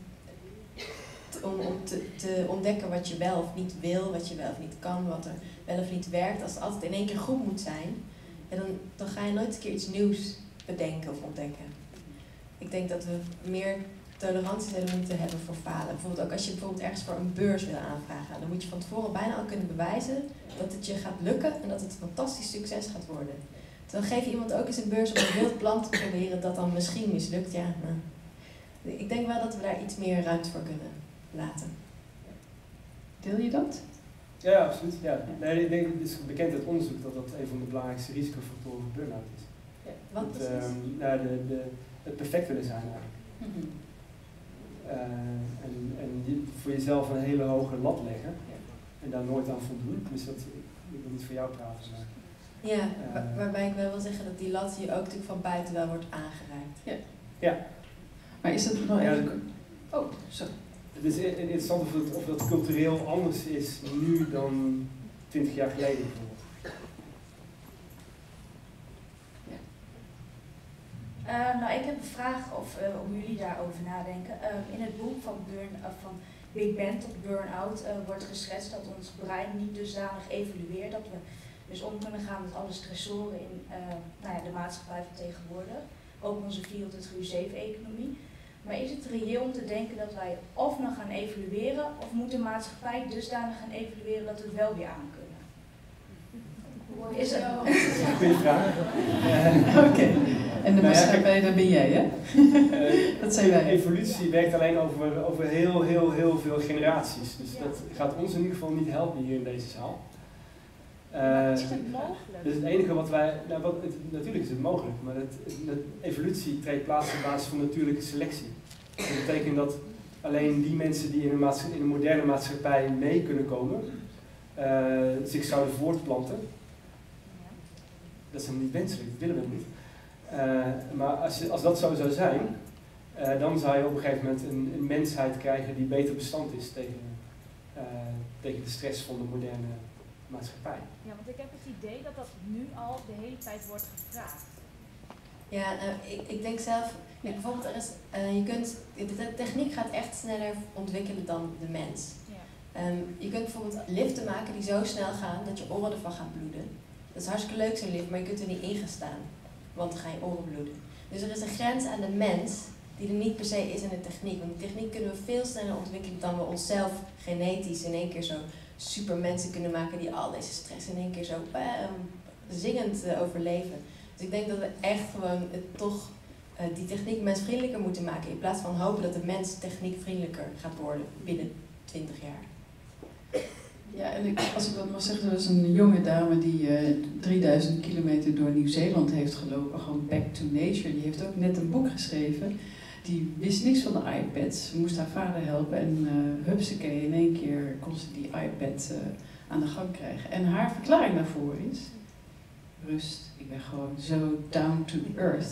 te ontdekken wat je wel of niet wil, wat je wel of niet kan, wat er wel of niet werkt. Als het altijd in één keer goed moet zijn, en dan ga je nooit een keer iets nieuws bedenken of ontdekken. Ik denk dat we meer tolerantie zullen moeten hebben voor falen. Bijvoorbeeld ook als je ergens voor een beurs wil aanvragen, dan moet je van tevoren bijna al kunnen bewijzen dat het je gaat lukken en dat het een fantastisch succes gaat worden. Dan geef je iemand ook eens een beurs om een wild plan te proberen dat dan misschien mislukt. Ja, maar ik denk wel dat we daar iets meer ruimte voor kunnen laten. Deel je dat? Ja, absoluut. Ja. Nee, ik denk, het is bekend uit onderzoek dat een van de belangrijkste risicofactoren voor burn-out is. Ja, wat precies? Het perfect willen zijn eigenlijk. Mm-hmm. En voor jezelf een hele hoge lat leggen en daar nooit aan voldoen. Dus ik wil niet voor jou praten. Maar, ja, waarbij ik wel wil zeggen dat die lat je ook natuurlijk van buiten wel wordt aangereikt. Ja. Ja. Maar is dat wel eigenlijk... Oh, sorry. Het is interessant of dat cultureel anders is nu dan 20 jaar geleden bijvoorbeeld. Ja. Nou, ik heb een vraag om jullie daarover nadenken. In het boek van Big Bang tot Burn-out wordt geschetst dat ons brein niet dusdanig evolueert dat we dus om kunnen gaan met alle stressoren in de maatschappij van tegenwoordig. Ook onze 24/7-economie. Maar is het reëel om te denken dat wij of nog gaan evolueren, of moet de maatschappij dusdanig gaan evolueren dat we het wel weer aan kunnen? Is er? Goeie vraag. Oké. En de maatschappij, daar ben jij, hè? Dat zijn wij. Evolutie werkt alleen over heel veel generaties. Dus dat gaat ons in ieder geval niet helpen hier in deze zaal. Is het mogelijk? Dus het enige wat wij... Nou, natuurlijk is het mogelijk, maar evolutie treedt plaats op basis van natuurlijke selectie. Dat betekent dat alleen die mensen die in een moderne maatschappij mee kunnen komen, zich zouden voortplanten. Dat is hem niet wenselijk, dat willen we niet. Maar als dat zo zou zijn, dan zou je op een gegeven moment een mensheid krijgen die beter bestand is tegen de stress van de moderne maatschappij. Ja, want ik heb het idee dat dat nu al de hele tijd wordt gevraagd. Ja, ik denk zelf, bijvoorbeeld de techniek gaat echt sneller ontwikkelen dan de mens. Ja. Je kunt bijvoorbeeld liften maken die zo snel gaan dat je oren ervan gaan bloeden. Dat is hartstikke leuk zo'n lift, maar je kunt er niet in gaan staan, want dan ga je oren bloeden. Dus er is een grens aan de mens die er niet per se is in de techniek. Want de techniek kunnen we veel sneller ontwikkelen dan we onszelf genetisch in één keer zo super mensen kunnen maken die al deze stress in één keer zo zingend overleven. Dus ik denk dat we echt gewoon toch die techniek mensvriendelijker moeten maken, in plaats van hopen dat de mens techniekvriendelijker gaat worden binnen 20 jaar. Ja, en als ik dat mag zeggen, er was een jonge dame die 3000 kilometer door Nieuw-Zeeland heeft gelopen, gewoon back to nature. Die heeft ook net een boek geschreven, die wist niks van de iPads, moest haar vader helpen en hupsakee, in één keer kon ze die iPad aan de gang krijgen. En haar verklaring daarvoor is, rust, ik ben gewoon zo down to earth,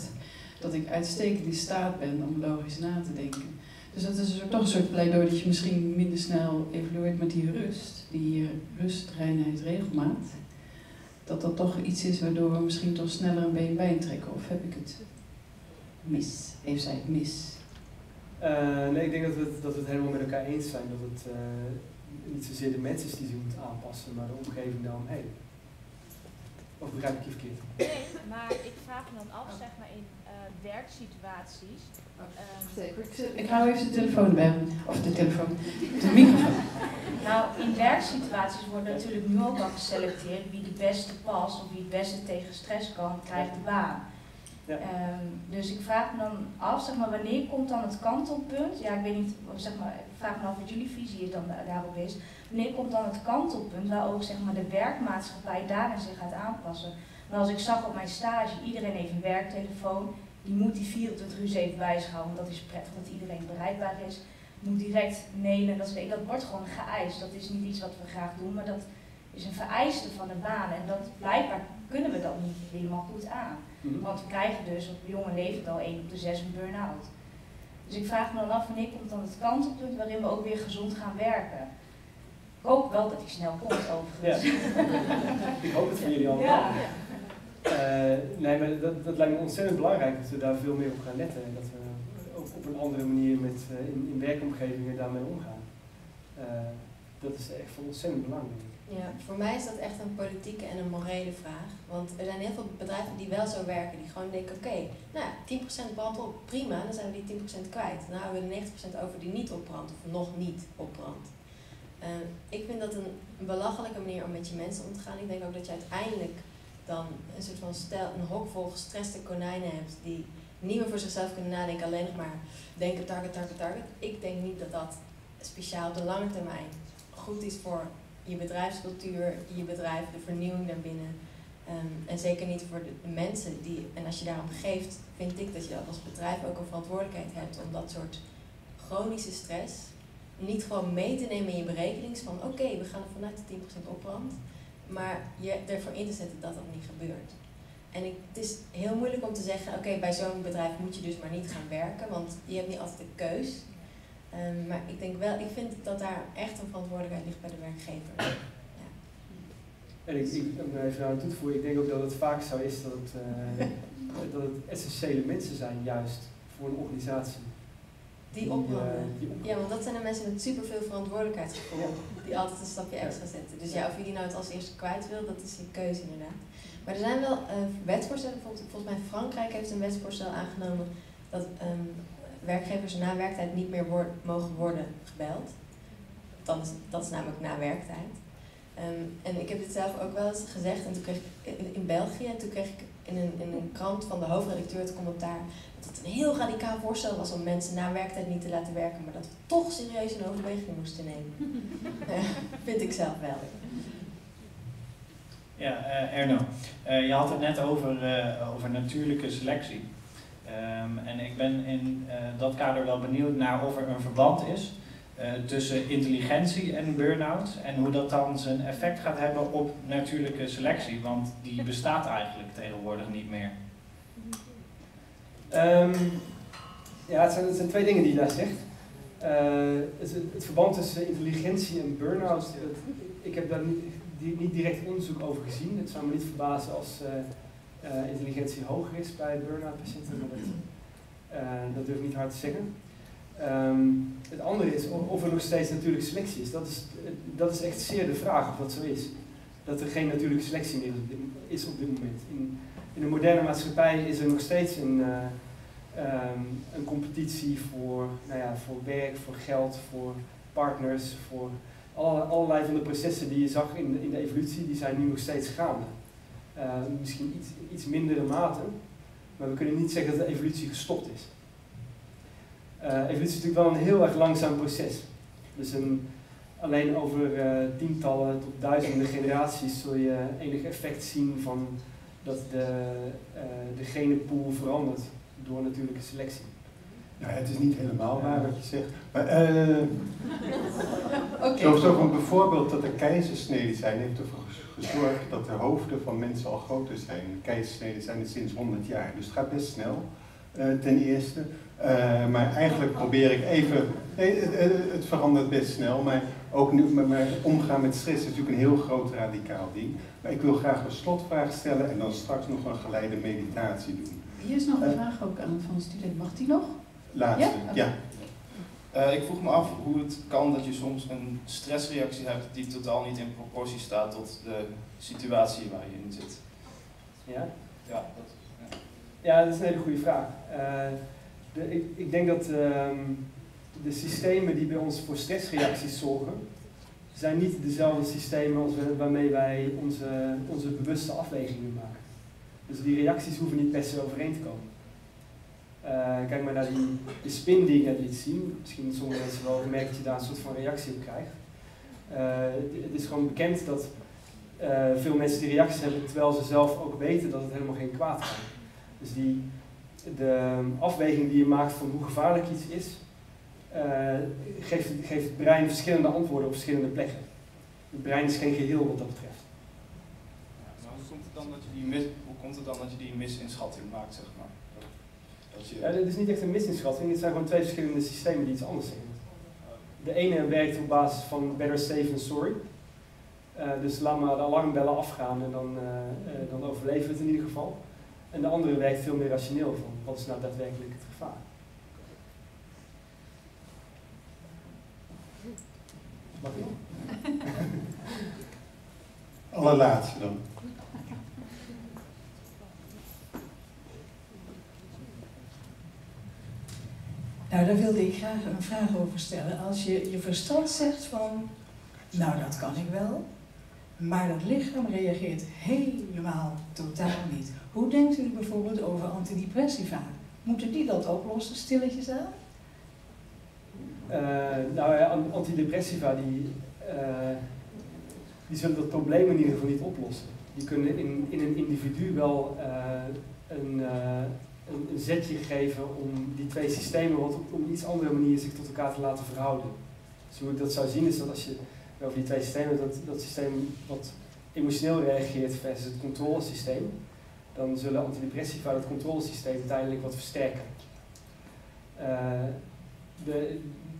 dat ik uitstekend in staat ben om logisch na te denken. Dus dat is toch een soort pleidooi dat je misschien minder snel evolueert met die rust, reinheid, regelmaat. Dat toch iets is waardoor we misschien toch sneller een been bij trekken. Of heb ik het mis? Heeft zij het mis? Nee, ik denk dat we het helemaal met elkaar eens zijn. Dat het niet zozeer de mensen is die ze moeten aanpassen, maar de omgeving daaromheen. Of begrijp ik je verkeerd? Nee, maar ik vraag me dan af, zeg maar in werksituaties. Ik hou even de telefoon bij me. Of de telefoon. De microfoon. Nou, in werksituaties wordt natuurlijk nu ook al geselecteerd wie de beste past of wie het beste tegen stress kan, krijgt de baan. Ja. Dus ik vraag me dan af, zeg maar, wanneer komt dan het kantelpunt? Ja, ik weet niet, zeg maar, ik vraag me af wat jullie visie dan daarop is. Wanneer komt dan het kantelpunt waar ook, zeg maar, de werkmaatschappij daarin zich gaat aanpassen? Maar als ik zag op mijn stage, iedereen heeft een werktelefoon, die moet die 24 uur 7 bij zich houden, want dat is prettig dat iedereen bereikbaar is. Moet direct mailen, dat wordt gewoon geëist. Dat is niet iets wat we graag doen, maar dat is een vereiste van de baan. En dat, blijkbaar kunnen we dat niet helemaal goed aan. Want we krijgen dus op jonge leeftijd al 1 op de 6 een burn-out. Dus ik vraag me dan af, wanneer komt dan het kantelpunt waarin we ook weer gezond gaan werken? Ik hoop wel dat die snel komt, overigens. Ja. Ik hoop het voor jullie allemaal. Ja. Nee, maar dat lijkt me ontzettend belangrijk dat we daar veel meer op gaan letten. En dat we op een andere manier in werkomgevingen daarmee omgaan. Dat is echt ontzettend belangrijk. Ja, voor mij is dat echt een politieke en een morele vraag. Want er zijn heel veel bedrijven die wel zo werken, die gewoon denken, oké, 10% brandt op, prima, dan zijn we die 10% kwijt. Dan houden we de 90% over die niet opbrandt of nog niet opbrandt. Ik vind dat een belachelijke manier om met je mensen om te gaan. Ik denk ook dat je uiteindelijk dan een soort van een hok vol gestreste konijnen hebt die niet meer voor zichzelf kunnen nadenken, alleen nog maar denken target. Ik denk niet dat dat speciaal op de lange termijn goed is voor je bedrijfscultuur, je bedrijf, de vernieuwing daarbinnen. En zeker niet voor de mensen die, en als je daarom geeft, vind ik dat je als bedrijf ook een verantwoordelijkheid hebt om dat soort chronische stress niet gewoon mee te nemen in je berekenings van oké, we gaan er vanuit de 10% opbrand, maar je ervoor in te zetten dat dat niet gebeurt. En het is heel moeilijk om te zeggen, oké, bij zo'n bedrijf moet je dus maar niet gaan werken, want je hebt niet altijd de keus. Maar ik denk wel, ik vind dat daar echt een verantwoordelijkheid ligt bij de werkgever. Ja. En om daar even aan toe te voegen, ik denk ook dat het vaak zo is dat het essentiële mensen zijn juist voor een organisatie. Die opbranden. Ja, want dat zijn de mensen met superveel verantwoordelijkheidsgevoel, die altijd een stapje extra zetten. Dus ja, of je die nou het als eerste kwijt wil, dat is je keuze inderdaad. Maar er zijn wel wetsvoorstellen, volgens mij Frankrijk heeft een wetsvoorstel aangenomen dat werkgevers na werktijd niet meer mogen worden gebeld. Dat is namelijk na werktijd. En ik heb het zelf ook wel eens gezegd, en toen kreeg ik in België, en toen kreeg ik in een krant van de hoofdredacteur het commentaar dat het een heel radicaal voorstel was om mensen na werktijd niet te laten werken, maar dat we toch serieus een overweging moesten nemen. Vind ik zelf wel. Ja, Erno, je had het net over natuurlijke selectie. En ik ben in dat kader wel benieuwd naar of er een verband is tussen intelligentie en burn-out en hoe dat dan zijn effect gaat hebben op natuurlijke selectie, want die bestaat eigenlijk tegenwoordig niet meer. Ja, het zijn twee dingen die je daar zegt. Het verband tussen intelligentie en burn-out, ik heb daar niet direct onderzoek over gezien. Het zou me niet verbazen als intelligentie hoger is bij burn-out patiënten, maar dat durf ik niet hard te zeggen. Het andere is of er nog steeds natuurlijke selectie is. Dat is echt zeer de vraag of dat zo is. Dat er geen natuurlijke selectie meer is op dit moment. In de moderne maatschappij is er nog steeds een competitie voor werk, voor geld, voor partners, voor allerlei van de processen die je zag in de evolutie, die zijn nu nog steeds gaande. Misschien iets mindere mate, maar we kunnen niet zeggen dat de evolutie gestopt is. Evolutie is natuurlijk wel een heel erg langzaam proces. Dus alleen over tientallen tot duizenden generaties zul je enig effect zien van dat de genenpool verandert door natuurlijke selectie. Nou, het is niet helemaal waar wat je zegt. Maar, okay. Zo van bijvoorbeeld dat de keizersneden zijn, heeft ervoor gezorgd dat de hoofden van mensen al groter zijn. De keizersneden zijn er sinds 100 jaar, dus het gaat best snel. Ten eerste, maar eigenlijk probeer ik even, het verandert best snel, maar ook nu, maar omgaan met stress is natuurlijk een heel groot radicaal ding. Maar ik wil graag een slotvraag stellen en dan straks nog een geleide meditatie doen. Hier is nog een vraag ook aan van een student, mag die nog? Laatste, ja. Okay. Ik vroeg me af hoe het kan dat je soms een stressreactie hebt die totaal niet in proportie staat tot de situatie waar je in zit. Ja? Ja, dat is... Ja, dat is een hele goede vraag. Ik denk dat de systemen die bij ons voor stressreacties zorgen, zijn niet dezelfde systemen als waarmee wij onze bewuste afwegingen maken. Dus die reacties hoeven niet per se overeen te komen. Kijk maar naar de spin die ik net liet zien. Misschien sommige mensen wel gemerkt dat je daar een soort van reactie op krijgt. Het is gewoon bekend dat veel mensen die reacties hebben, terwijl ze zelf ook weten dat het helemaal geen kwaad kan. Dus de afweging die je maakt van hoe gevaarlijk iets is, geeft het brein verschillende antwoorden op verschillende plekken. Het brein is geen geheel wat dat betreft. Ja, maar hoe komt het dan dat je die misinschatting maakt, zeg maar? Ja, dat is niet echt een misinschatting, het zijn gewoon twee verschillende systemen die iets anders zeggen. De ene werkt op basis van better safe than sorry. Dus laat maar de alarmbellen afgaan en dan overleven we het in ieder geval. En de andere werkt veel meer rationeel van, wat is nou daadwerkelijk het gevaar? Mag ik nog? Allerlaatste dan. Nou, daar wilde ik graag een vraag over stellen. Als je verstand zegt van, nou dat kan ik wel, maar dat lichaam reageert helemaal totaal niet. Hoe denkt u bijvoorbeeld over antidepressiva? Moeten die dat oplossen, stilletjes aan? Nou ja, antidepressiva die zullen dat probleem in ieder geval niet oplossen. Die kunnen in een individu wel een zetje geven om die twee systemen wat op een iets andere manier zich tot elkaar te laten verhouden. Dus hoe ik dat zou zien is dat als je over die twee systemen, dat systeem wat emotioneel reageert versus het controlesysteem, dan zullen antidepressiva het controlesysteem uiteindelijk wat versterken.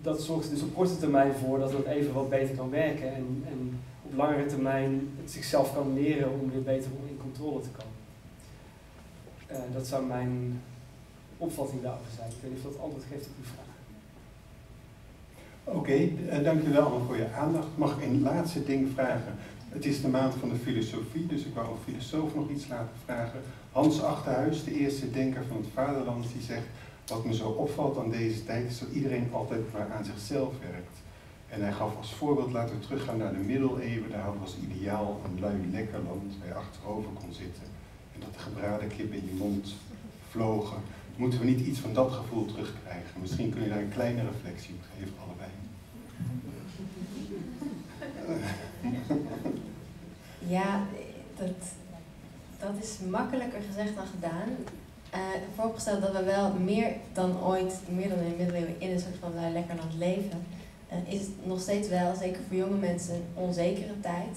Dat zorgt dus op korte termijn voor dat het even wat beter kan werken en op langere termijn het zichzelf kan leren om weer beter in controle te komen. Dat zou mijn opvatting daarover zijn. Ik weet niet of dat antwoord geeft op uw vraag. Oké, dankjewel voor je aandacht. Mag ik een laatste ding vragen? Het is de maand van de filosofie, dus ik wou een filosoof nog iets laten vragen. Hans Achterhuis, de eerste denker van het vaderland, die zegt: wat me zo opvalt aan deze tijd is dat iedereen altijd maar aan zichzelf werkt. En hij gaf als voorbeeld, laten we teruggaan naar de middeleeuwen, daar hadden we als ideaal een lui lekker land waar je achterover kon zitten. En dat de gebraden kip in je mond vlogen. Moeten we niet iets van dat gevoel terugkrijgen? Misschien kun je daar een kleine reflectie op geven, allebei. Ja, dat is makkelijker gezegd dan gedaan. Vooropgesteld dat we wel meer dan ooit, meer dan in de middeleeuwen, in een soort van lui lekkerland leven. Is het nog steeds wel, zeker voor jonge mensen, een onzekere tijd.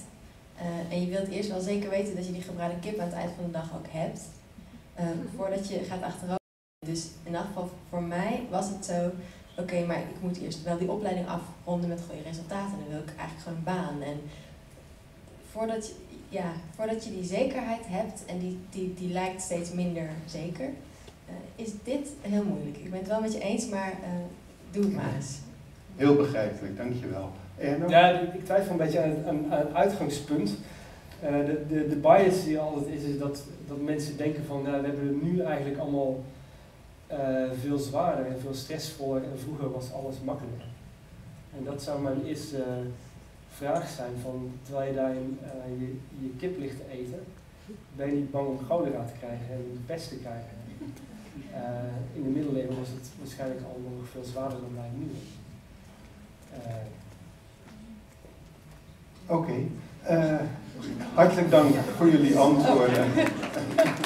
En je wilt eerst wel zeker weten dat je die gebraden kip aan het eind van de dag ook hebt. Voordat je gaat achterover. Dus in elk geval voor mij was het zo, oké, maar ik moet eerst wel die opleiding afronden met goede resultaten. En dan wil ik eigenlijk gewoon een baan. En voordat je die zekerheid hebt, en die lijkt steeds minder zeker, is dit heel moeilijk. Ik ben het wel met je eens, maar doe het maar eens. Heel begrijpelijk, dankjewel. Erno? Ja, ik twijfel een beetje aan het uitgangspunt. De bias die er altijd is dat mensen denken van, nou, we hebben het nu eigenlijk allemaal veel zwaarder en veel stressvoller en vroeger was alles makkelijker. En dat zou mijn eerste vraag zijn van, terwijl je daarin je kip ligt te eten, ben je niet bang om cholera te krijgen en de pest te krijgen. In de middeleeuwen was het waarschijnlijk allemaal nog veel zwaarder dan wij nu. Oké. Hartelijk dank voor jullie antwoorden.